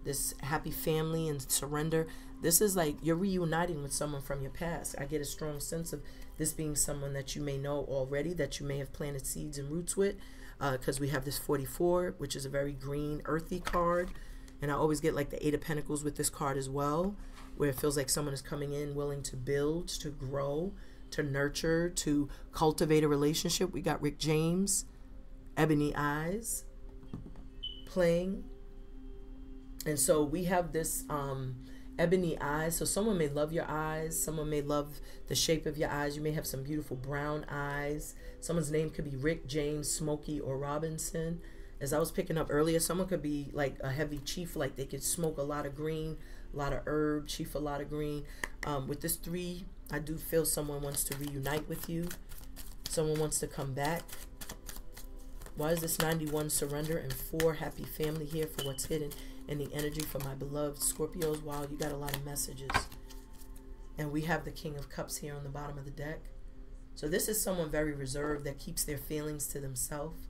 this happy family and surrender, this is like you're reuniting with someone from your past. I get a strong sense of this being someone that you may know already, that you may have planted seeds and roots with, because we have this 44, which is a very green, earthy card. And I always get like the Eight of Pentacles with this card as well, where it feels like someone is coming in willing to build, to grow, to nurture, to cultivate a relationship. We got Rick James, Ebony Eyes, playing. And so we have this ebony eyes. So someone may love your eyes. Someone may love the shape of your eyes. You may have some beautiful brown eyes. Someone's name could be Rick, James, Smokey, or Robinson. As I was picking up earlier, someone could be like a heavy chief. Like they could smoke a lot of green, a lot of herb, chief a lot of green. With this 3, I do feel someone wants to reunite with you. Someone wants to come back. Why is this 91 surrender and 4 happy family here for what's hidden? And the energy for my beloved Scorpios. Wow, you got a lot of messages. And we have the King of Cups here on the bottom of the deck. So this is someone very reserved that keeps their feelings to themselves.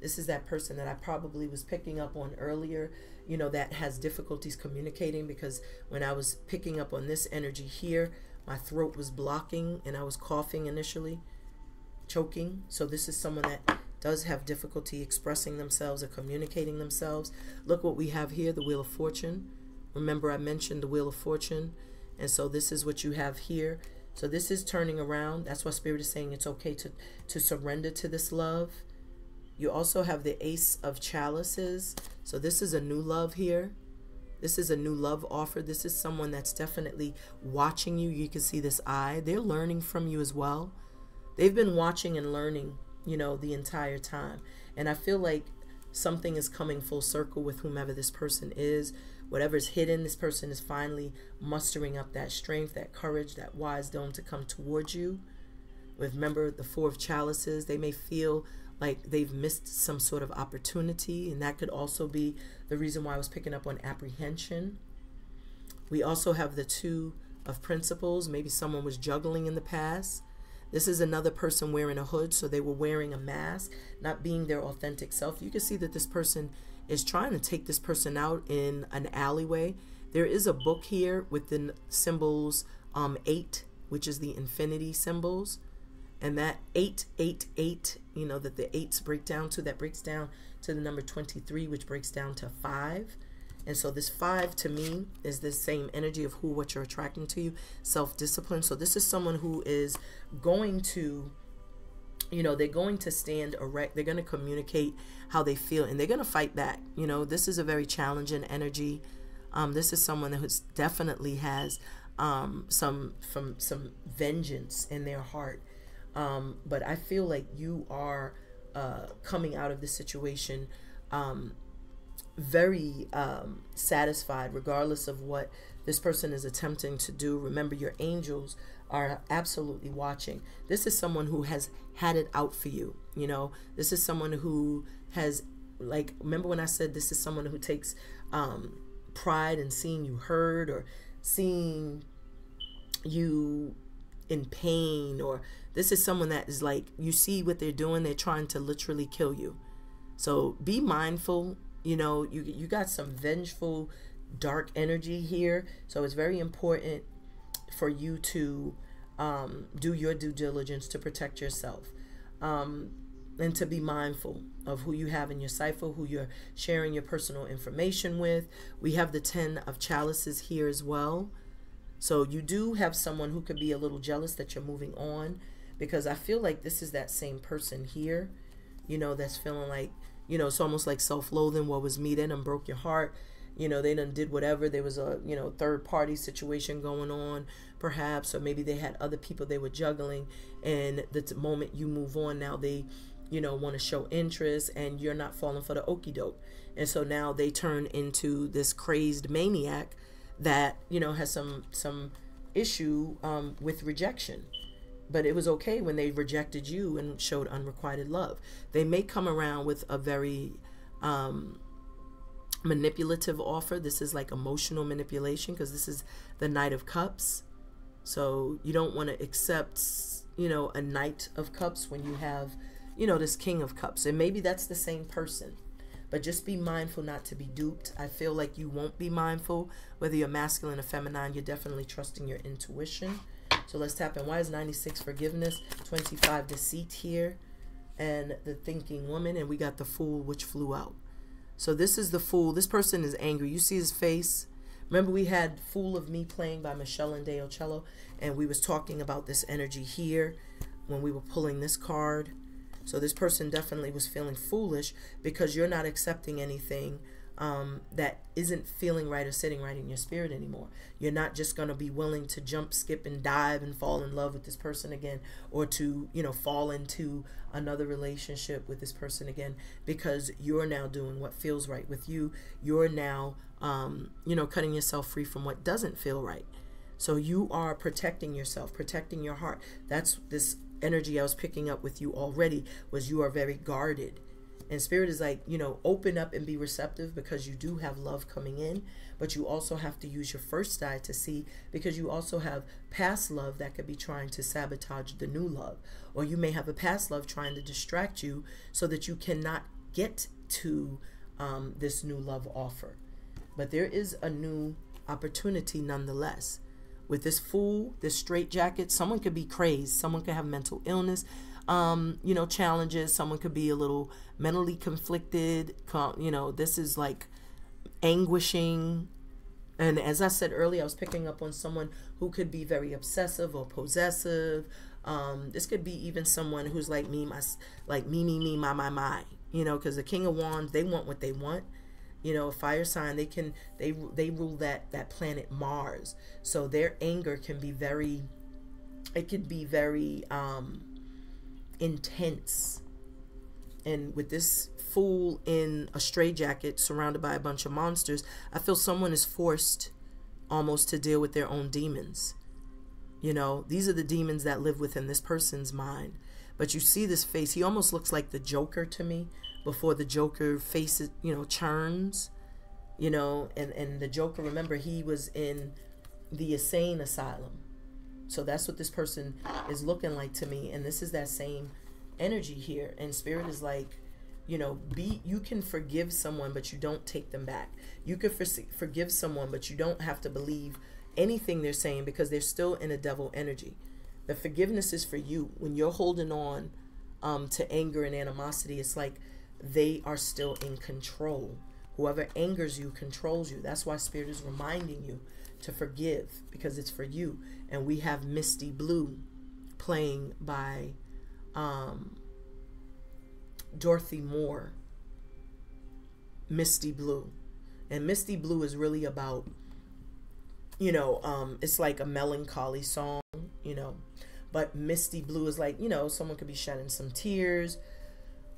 This is that person that I probably was picking up on earlier, you know, that has difficulties communicating, because when I was picking up on this energy here, my throat was blocking and I was coughing initially, choking. So this is someone that does have difficulty expressing themselves or communicating themselves. Look what we have here, the Wheel of Fortune. Remember I mentioned the Wheel of Fortune, and so this is what you have here. So this is turning around. That's why Spirit is saying it's okay to surrender to this love. You also have the Ace of Chalices. So this is a new love here. This is a new love offer. This is someone that's definitely watching you. You can see this eye. They're learning from you as well. They've been watching and learning, you know, the entire time. And I feel like something is coming full circle with whomever this person is. Whatever's hidden, this person is finally mustering up that strength, that courage, that wisdom to come towards you. Remember the Four of Chalices. They may feel like they've missed some sort of opportunity, and that could also be the reason why I was picking up on apprehension. We also have the Two of Pentacles. Maybe someone was juggling in the past. This is another person wearing a hood, so they were wearing a mask, not being their authentic self. You can see that this person is trying to take this person out in an alleyway. There is a book here with the symbols 8, which is the infinity symbols. And that 888, you know, that the 8s break down to, that breaks down to the number 23, which breaks down to 5. And so this 5 to me is the same energy of who, what you're attracting to you, self-discipline. So this is someone who is going to, you know, they're going to stand erect. They're going to communicate how they feel, and they're going to fight back. You know, this is a very challenging energy. This is someone who's definitely has some vengeance in their heart. But I feel like you are coming out of this situation very satisfied, regardless of what this person is attempting to do. Remember, your angels are absolutely watching. This is someone who has had it out for you. You know, this is someone who has, like, remember when I said this is someone who takes pride in seeing you hurt, or seeing you in pain, or this is someone that is like, you see what they're doing, they're trying to literally kill you. So be mindful. You know, you got some vengeful, dark energy here, so it's very important for you to do your due diligence to protect yourself, and to be mindful of who you have in your cipher, who you're sharing your personal information with. We have the 10 of chalices here as well. So you do have someone who could be a little jealous that you're moving on, because I feel like this is that same person here, you know, that's feeling like, you know, it's almost like self-loathing. What was me? They done broke your heart. You know, they done did whatever. There was a, you know, third party situation going on perhaps, or maybe they had other people they were juggling, and the moment you move on, now they, you know, want to show interest, and you're not falling for the okie doke. And so now they turn into this crazed maniac that, you know, has some issue with rejection. But it was okay when they rejected you and showed unrequited love. They may come around with a very manipulative offer. This is like emotional manipulation, because this is the Knight of Cups. So you don't want to accept, you know, a Knight of Cups when you have, you know, this King of Cups. And maybe that's the same person. But just be mindful not to be duped. I feel like you won't be mindful. Whether you're masculine or feminine, you're definitely trusting your intuition. So let's tap in. Why is 96 forgiveness, 25 deceit here, and the thinking woman? And we got the fool, which flew out. So this is the fool. This person is angry. You see his face. Remember, we had Fool of Me playing by Michelle and DeOcello, and we was talking about this energy here when we were pulling this card. So this person definitely was feeling foolish, because you're not accepting anything that isn't feeling right or sitting right in your spirit anymore. You're not just going to be willing to jump, skip, and dive and fall in love with this person again, or to, you know, fall into another relationship with this person again, because you're now doing what feels right with you. You're now, you know, cutting yourself free from what doesn't feel right. So you are protecting yourself, protecting your heart. That's this energy I was picking up with you already, was you are very guarded. And spirit is like, you know, open up and be receptive, because you do have love coming in, but you also have to use your first eye to see, because you also have past love that could be trying to sabotage the new love, or you may have a past love trying to distract you so that you cannot get to this new love offer. But there is a new opportunity nonetheless. With this fool, this straitjacket, someone could be crazed, someone could have mental illness, you know, challenges, someone could be a little mentally conflicted, you know, this is like anguishing. And as I said earlier, I was picking up on someone who could be very obsessive or possessive. This could be even someone who's like me, my, like me, my, you know, because the King of Wands, they want what they want. You know, fire sign, they can, they rule that planet Mars. So their anger can be very, it could be very intense. And with this fool in a straitjacket surrounded by a bunch of monsters, I feel someone is forced almost to deal with their own demons. You know, these are the demons that live within this person's mind. But you see this face, he almost looks like the Joker to me. Before the Joker faces, you know, churns, you know, and the Joker, remember, he was in the insane asylum. So that's what this person is looking like to me. And this is that same energy here. And spirit is like, you know, you can forgive someone, but you don't take them back. You can forgive someone, but you don't have to believe anything they're saying, because they're still in a devil energy. The forgiveness is for you. When you're holding on to anger and animosity, it's like, they are still in control. Whoever angers you controls you. That's why spirit is reminding you to forgive, because it's for you. And we have Misty Blue playing by Dorothy Moore. Misty Blue. And Misty Blue is really about, you know, it's like a melancholy song, you know, But misty blue is like, you know, someone could be shedding some tears.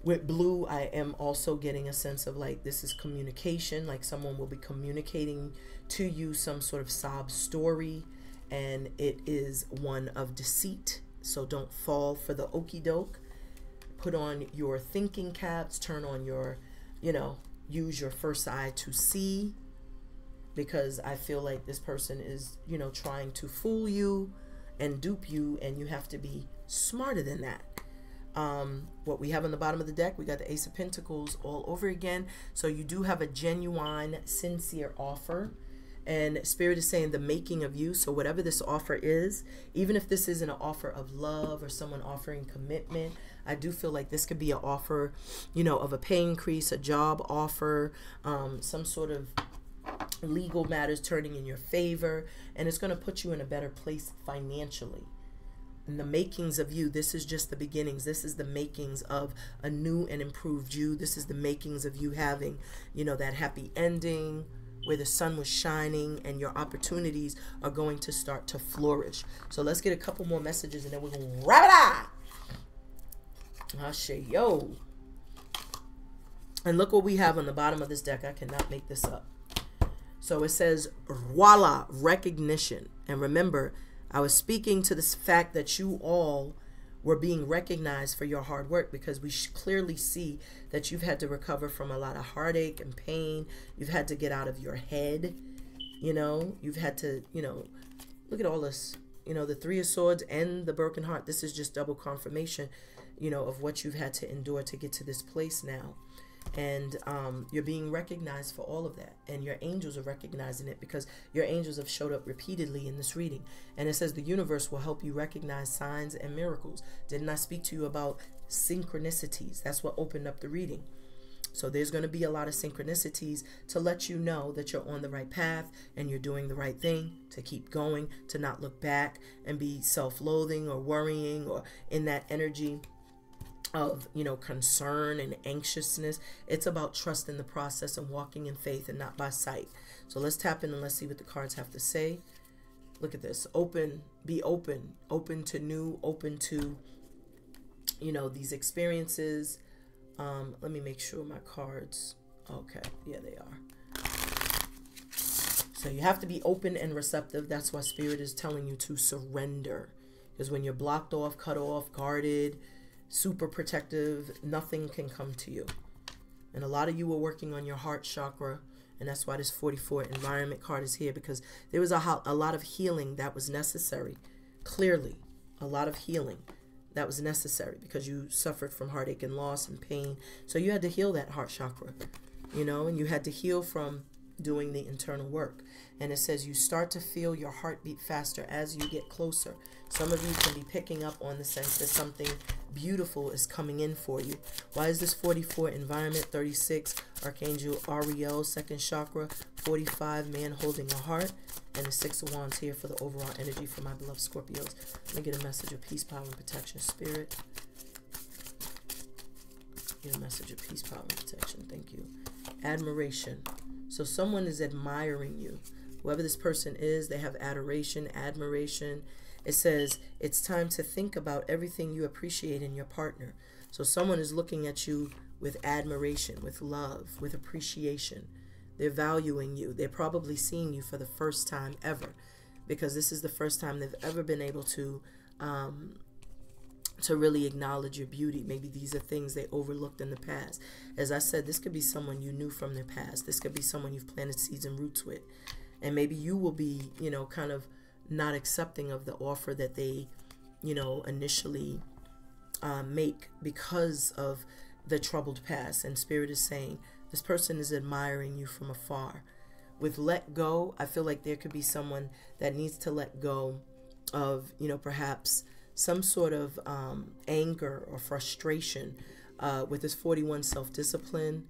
With blue, I am also getting a sense of like, this is communication. Like someone will be communicating to you some sort of sob story, and it is one of deceit. So don't fall for the okie doke. Put on your thinking caps, turn on your, you know, use your first eye to see, because I feel like this person is, you know, trying to fool you and dupe you, and you have to be smarter than that. What we have on the bottom of the deck, we got the Ace of Pentacles all over again. So you do have a genuine, sincere offer. And Spirit is saying the making of you. So whatever this offer is, even if this isn't an offer of love or someone offering commitment, I do feel like this could be an offer, you know, of a pay increase, a job offer, some sort of legal matters turning in your favor. And it's going to put you in a better place financially. And the makings of you, this is just the beginnings. This is the makings of a new and improved you. This is the makings of you having, you know, that happy ending, where the sun was shining and your opportunities are going to start to flourish. So let's get a couple more messages and then we're going to wrap it up. Ashayo. And look what we have on the bottom of this deck. I cannot make this up. So it says, voila, recognition. And remember, I was speaking to this fact that you all were being recognized for your hard work, because we clearly see that you've had to recover from a lot of heartache and pain. You've had to get out of your head, you know, you've had to, you know, look at all this, you know, the Three of Swords and the broken heart. This is just double confirmation, you know, of what you've had to endure to get to this place now. And you're being recognized for all of that, and your angels are recognizing it, because your angels have showed up repeatedly in this reading. And it says the universe will help you recognize signs and miracles. Didn't I speak to you about synchronicities? That's what opened up the reading. So there's going to be a lot of synchronicities to let you know that you're on the right path and you're doing the right thing, to keep going, to not look back and be self-loathing or worrying or in that energy of, you know, concern and anxiousness. It's about trusting the process and walking in faith and not by sight. So let's tap in and let's see what the cards have to say. Look at this. Open, be open, open to new, open to, you know, these experiences. Let me make sure my cards. Okay. Yeah, they are. So you have to be open and receptive. That's why Spirit is telling you to surrender, because when you're blocked off, cut off, guarded, super protective, nothing can come to you. And a lot of you were working on your heart chakra, and that's why this 44 environment card is here, because there was a lot of healing that was necessary. Clearly, a lot of healing that was necessary, because you suffered from heartache and loss and pain. So you had to heal that heart chakra, you know, and you had to heal from doing the internal work. And it says you start to feel your heartbeat faster as you get closer. Some of you can be picking up on the sense that something beautiful is coming in for you. Why is this 44 environment, 36 Archangel Ariel, second chakra, 45 man holding a heart, and the Six of Wands here for the overall energy for my beloved Scorpios. Let me get a message of peace, power, and protection, Spirit. Get a message of peace, power, and protection. Thank you. Admiration. So someone is admiring you. Whoever this person is, they have adoration, admiration. It says, it's time to think about everything you appreciate in your partner. So someone is looking at you with admiration, with love, with appreciation. They're valuing you. They're probably seeing you for the first time ever, because this is the first time they've ever been able to really acknowledge your beauty. Maybe these are things they overlooked in the past. As I said, this could be someone you knew from their past. This could be someone you've planted seeds and roots with. And maybe you will be, you know, kind of not accepting of the offer that they, you know, initially make because of the troubled past. And Spirit is saying, this person is admiring you from afar. With let go, I feel like there could be someone that needs to let go of, you know, perhaps some sort of anger or frustration with this 41 self-discipline.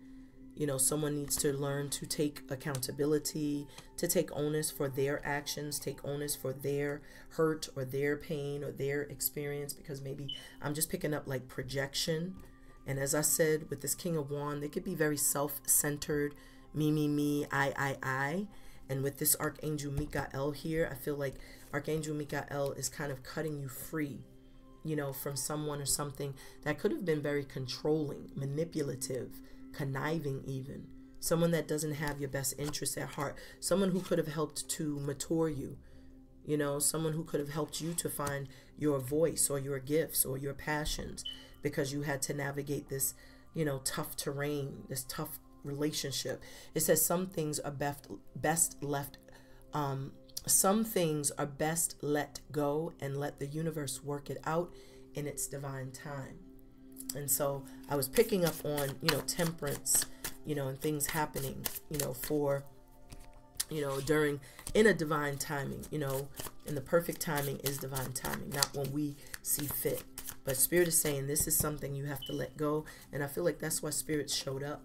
You know, someone needs to learn to take accountability, to take onus for their actions, take onus for their hurt or their pain or their experience, because maybe I'm just picking up like projection. And as I said, with this King of Wands, they could be very self-centered, me, me, me, I. And with this Archangel Michael here, I feel like Archangel Michael is kind of cutting you free you know, from someone or something that could have been very controlling, manipulative, conniving even. Someone that doesn't have your best interests at heart. Someone who could have helped to mature you. You know, someone who could have helped you to find your voice or your gifts or your passions, because you had to navigate this, you know, tough terrain, this tough relationship. It says some things are best left, some things are best let go and let the universe work it out in its divine time. And so I was picking up on, you know, temperance, you know, and things happening, you know, for, you know, during, in a divine timing, you know, and the perfect timing is divine timing, not when we see fit. But Spirit is saying this is something you have to let go. And I feel like that's why Spirit showed up,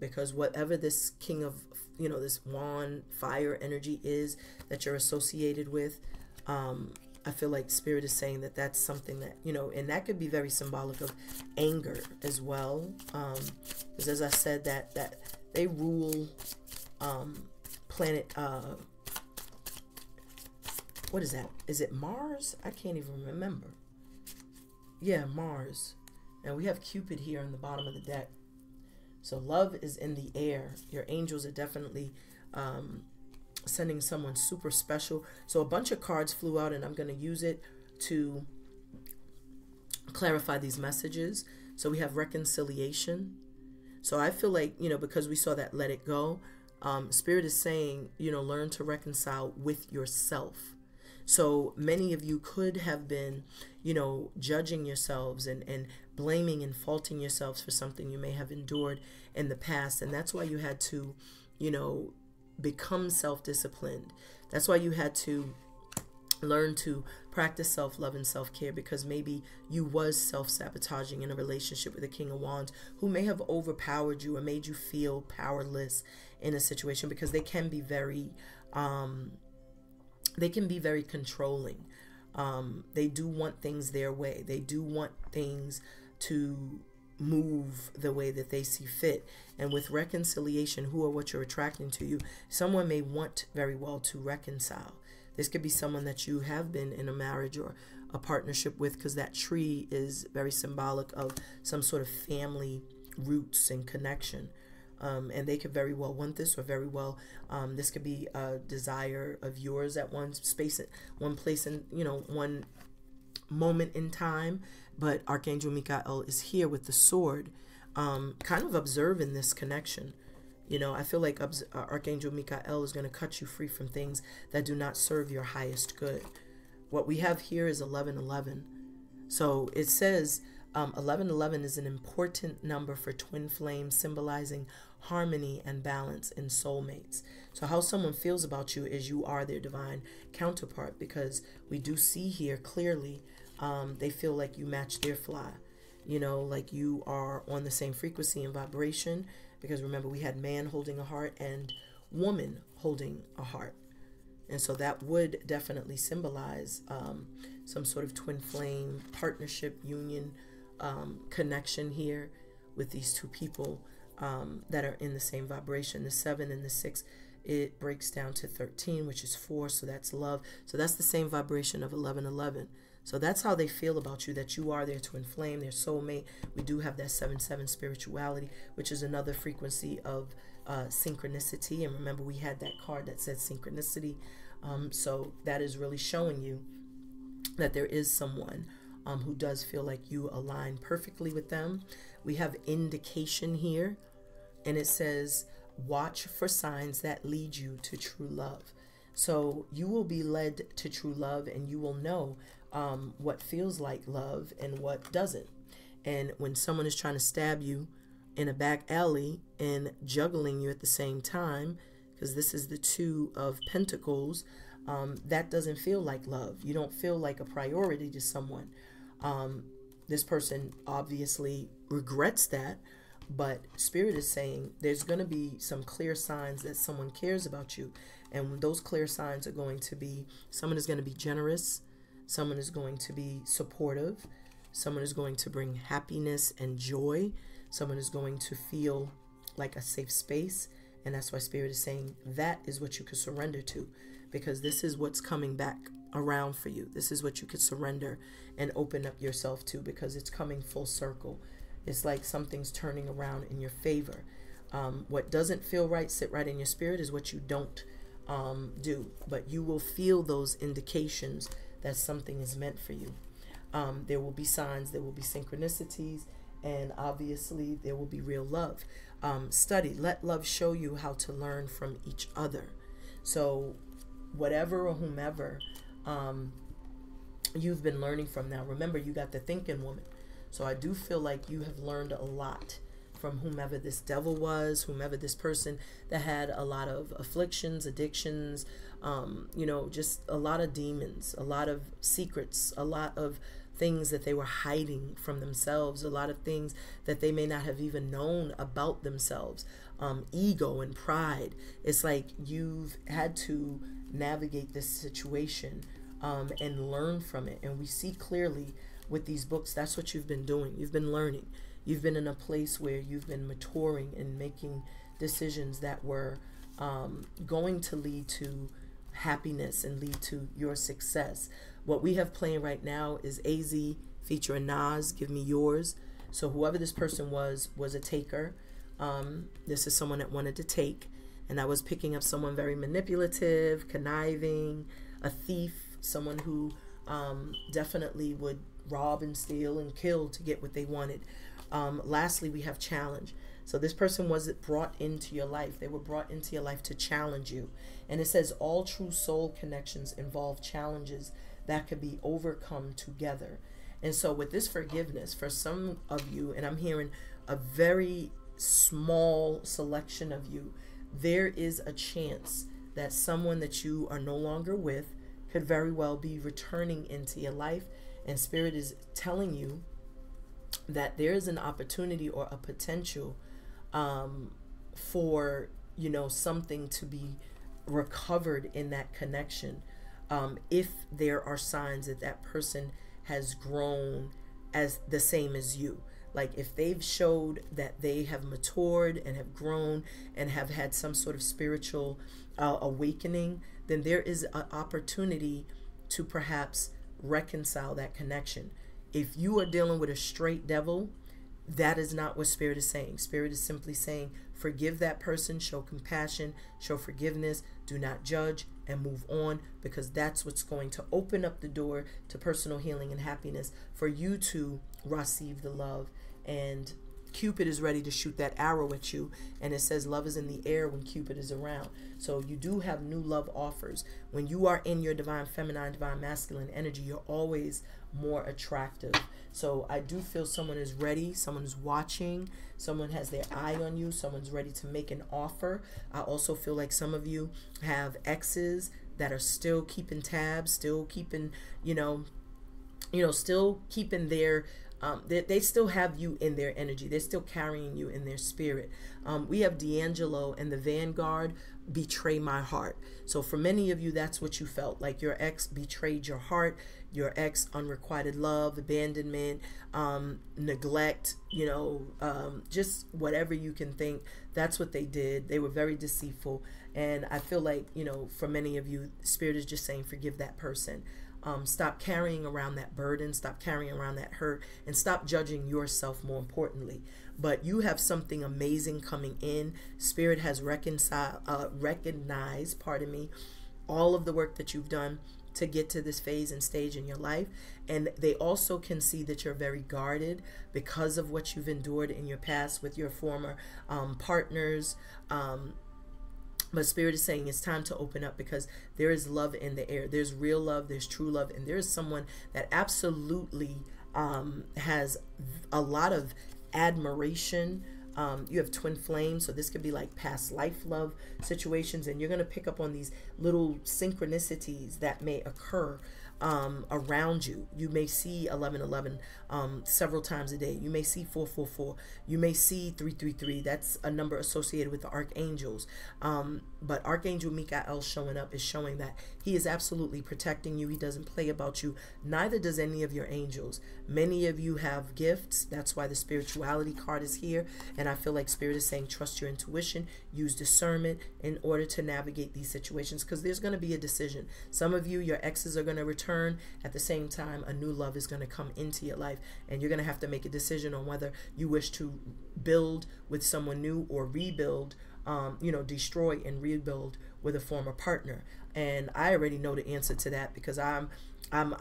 because whatever this king of, you know, this wand, fire energy is that you're associated with, I feel like Spirit is saying that that's something that, you know, and that could be very symbolic of anger as well. Because as I said, that they rule planet, what is that? Is it Mars? I can't even remember. Yeah, Mars. And we have Cupid here on the bottom of the deck. So love is in the air. Your angels are definitely sending someone super special. So a bunch of cards flew out, and I'm going to use it to clarify these messages. So we have reconciliation. So I feel like, you know, because we saw that let it go, Spirit is saying, you know, learn to reconcile with yourself. So many of you could have been, you know, judging yourselves and blaming and faulting yourselves for something you may have endured in the past. And that's why you had to, you know, become self-disciplined. That's why you had to learn to practice self-love and self-care, because maybe you was self-sabotaging in a relationship with the King of Wands, who may have overpowered you or made you feel powerless in a situation, because they can be very... they can be very controlling. They do want things their way. They do want things to move the way that they see fit. And with reconciliation, who or what you're attracting to you, someone may want very well to reconcile. This could be someone that you have been in a marriage or a partnership with, because that tree is very symbolic of some sort of family roots and connection. And they could very well want this, or very well, this could be a desire of yours at one space, one place, and, you know, one moment in time. But Archangel Michael is here with the sword, kind of observing this connection. You know, I feel like Archangel Michael is going to cut you free from things that do not serve your highest good. What we have here is 1111. So it says 1111 is an important number for twin flames, symbolizing harmony and balance in soulmates. So how someone feels about you is you are their divine counterpart, because we do see here clearly they feel like you match their fly, you know, like you are on the same frequency and vibration, because remember we had man holding a heart and woman holding a heart. And so that would definitely symbolize some sort of twin flame partnership, union, connection here with these two people that are in the same vibration. The 7 and the 6, it breaks down to 13, which is 4, so that's love. So that's the same vibration of 1111. So that's how they feel about you, that you are their twin flame, their soulmate. We do have that 7/7 spirituality, which is another frequency of synchronicity. And remember, we had that card that said synchronicity. So that is really showing you that there is someone who does feel like you align perfectly with them. We have indication here, and it says, watch for signs that lead you to true love. So you will be led to true love, and you will know what feels like love and what doesn't. And when someone is trying to stab you in a back alley and juggling you at the same time, because this is the 2 of Pentacles, that doesn't feel like love. You don't feel like a priority to someone. This person obviously regrets that, but Spirit is saying there's going to be some clear signs that someone cares about you. And those clear signs are going to be, someone is going to be generous, someone is going to be supportive, someone is going to bring happiness and joy, someone is going to feel like a safe space. And that's why Spirit is saying that is what you could surrender to, because this is what's coming back around for you. This is what you could surrender and open up yourself to, because it's coming full circle. It's like something's turning around in your favor. What doesn't feel right, sit right in your spirit, is what you don't do. But you will feel those indications that something is meant for you. There will be signs, there will be synchronicities, and obviously there will be real love. Study. Let love show you how to learn from each other. So whatever or whomever you've been learning from now. Remember, you got the thinking woman. So I do feel like you have learned a lot from whomever this devil was, whomever this person that had a lot of afflictions, addictions, you know, just a lot of demons, a lot of secrets, a lot of things that they were hiding from themselves, a lot of things that they may not have even known about themselves, ego and pride. It's like you've had to navigate this situation and learn from it. And we see clearly with these books, that's what you've been doing. You've been learning. You've been in a place where you've been maturing and making decisions that were going to lead to happiness and lead to your success. What we have playing right now is AZ featuring Nas, Give Me Yours. So whoever this person was a taker. This is someone that wanted to take. And I was picking up someone very manipulative, conniving, a thief, someone who definitely would rob and steal and kill to get what they wanted. Lastly, we have challenge. So this person was brought into your life. They were brought into your life to challenge you. And it says all true soul connections involve challenges that could be overcome together. And so with this forgiveness, for some of you, and I'm hearing a very small selection of you, there is a chance that someone that you are no longer with could very well be returning into your life. And Spirit is telling you that there is an opportunity or a potential for, you know, something to be recovered in that connection if there are signs that that person has grown as the same as you. Like if they've showed that they have matured and have grown and have had some sort of spiritual awakening, then there is an opportunity to perhaps reconcile that connection. If you are dealing with a straight devil, that is not what Spirit is saying. Spirit is simply saying, forgive that person, show compassion, show forgiveness, do not judge, and move on, because that's what's going to open up the door to personal healing and happiness for you to receive the love. And Cupid is ready to shoot that arrow at you, and it says love is in the air when Cupid is around. So you do have new love offers. When you are in your divine feminine, divine masculine energy, you're always more attractive. So I do feel someone is ready, someone is watching, someone has their eye on you, someone's ready to make an offer. I also feel like some of you have exes that are still keeping tabs, still keeping, you know, still keeping their they still have you in their energy. They're still carrying you in their spirit. We have D'Angelo and The Vanguard, Betray My Heart. So for many of you, that's what you felt. Like your ex betrayed your heart, your ex unrequited love, abandonment, neglect, you know, just whatever you can think. That's what they did. They were very deceitful. And I feel like, you know, for many of you, Spirit is just saying, forgive that person. Stop carrying around that burden, stop carrying around that hurt, and stop judging yourself, more importantly. But you have something amazing coming in. Spirit has recognized, pardon me, all of the work that you've done to get to this phase and stage in your life. And they also can see that you're very guarded because of what you've endured in your past with your former partners, but Spirit is saying it's time to open up, because there is love in the air. There's real love. There's true love. And there is someone that absolutely has a lot of admiration. You have twin flames. So this could be like past life love situations. And you're going to pick up on these little synchronicities that may occur around you. You may see 1111 several times a day. You may see 444. You may see 333. That's a number associated with the archangels. But Archangel Michael showing up is showing that He is absolutely protecting you. He doesn't play about you. Neither does any of your angels. Many of you have gifts. That's why the spirituality card is here. And I feel like Spirit is saying, trust your intuition, use discernment in order to navigate these situations, because there's going to be a decision. Some of you, your exes are going to return. At the same time, a new love is going to come into your life, and you're going to have to make a decision on whether you wish to build with someone new or rebuild, you know, destroy and rebuild with a former partner. And I already know the answer to that, because I'm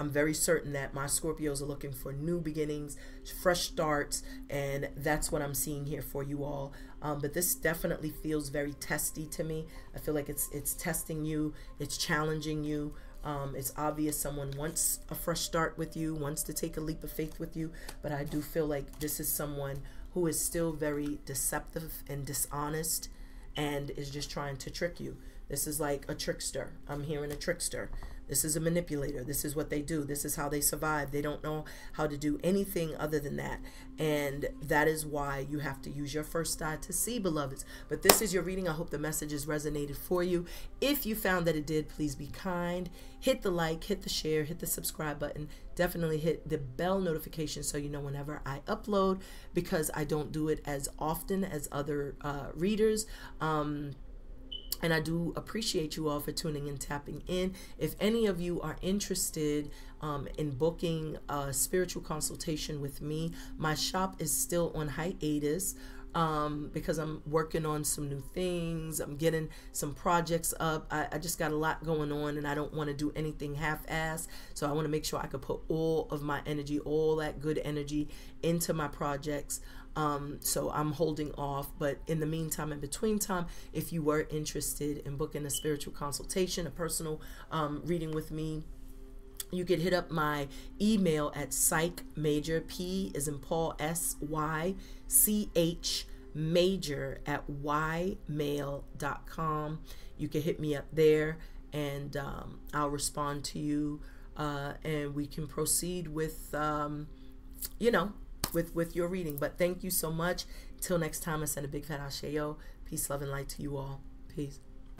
very certain that my Scorpios are looking for new beginnings, fresh starts, and that's what I'm seeing here for you all. But this definitely feels very testy to me. I feel like it's testing you, it's challenging you. It's obvious someone wants a fresh start with you, wants to take a leap of faith with you, but I do feel like this is someone who is still very deceptive and dishonest and is just trying to trick you. This is like a trickster. I'm hearing a trickster. This is a manipulator. This is what they do. This is how they survive. They don't know how to do anything other than that. And that is why you have to use your first eye to see, beloveds. But this is your reading. I hope the message has resonated for you. If you found that it did, please be kind. Hit the like, hit the share, hit the subscribe button. Definitely hit the bell notification so you know whenever I upload, because I don't do it as often as other readers. And I do appreciate you all for tuning and tapping in. If any of you are interested in booking a spiritual consultation with me, my shop is still on hiatus because I'm working on some new things. I'm getting some projects up. I just got a lot going on, and I don't want to do anything half-assed. So I want to make sure I could put all of my energy, all that good energy, into my projects. So I'm holding off, but in the meantime, in between time, if you were interested in booking a spiritual consultation, a personal reading with me, you could hit up my email at psychmajor, P is in Paul, psychmajor@ymail.com. You can hit me up there, and I'll respond to you, and we can proceed with, you know, with your reading. But thank you so much. Till next time, I send a big fat ashayo. Peace, love, and light to you all. Peace.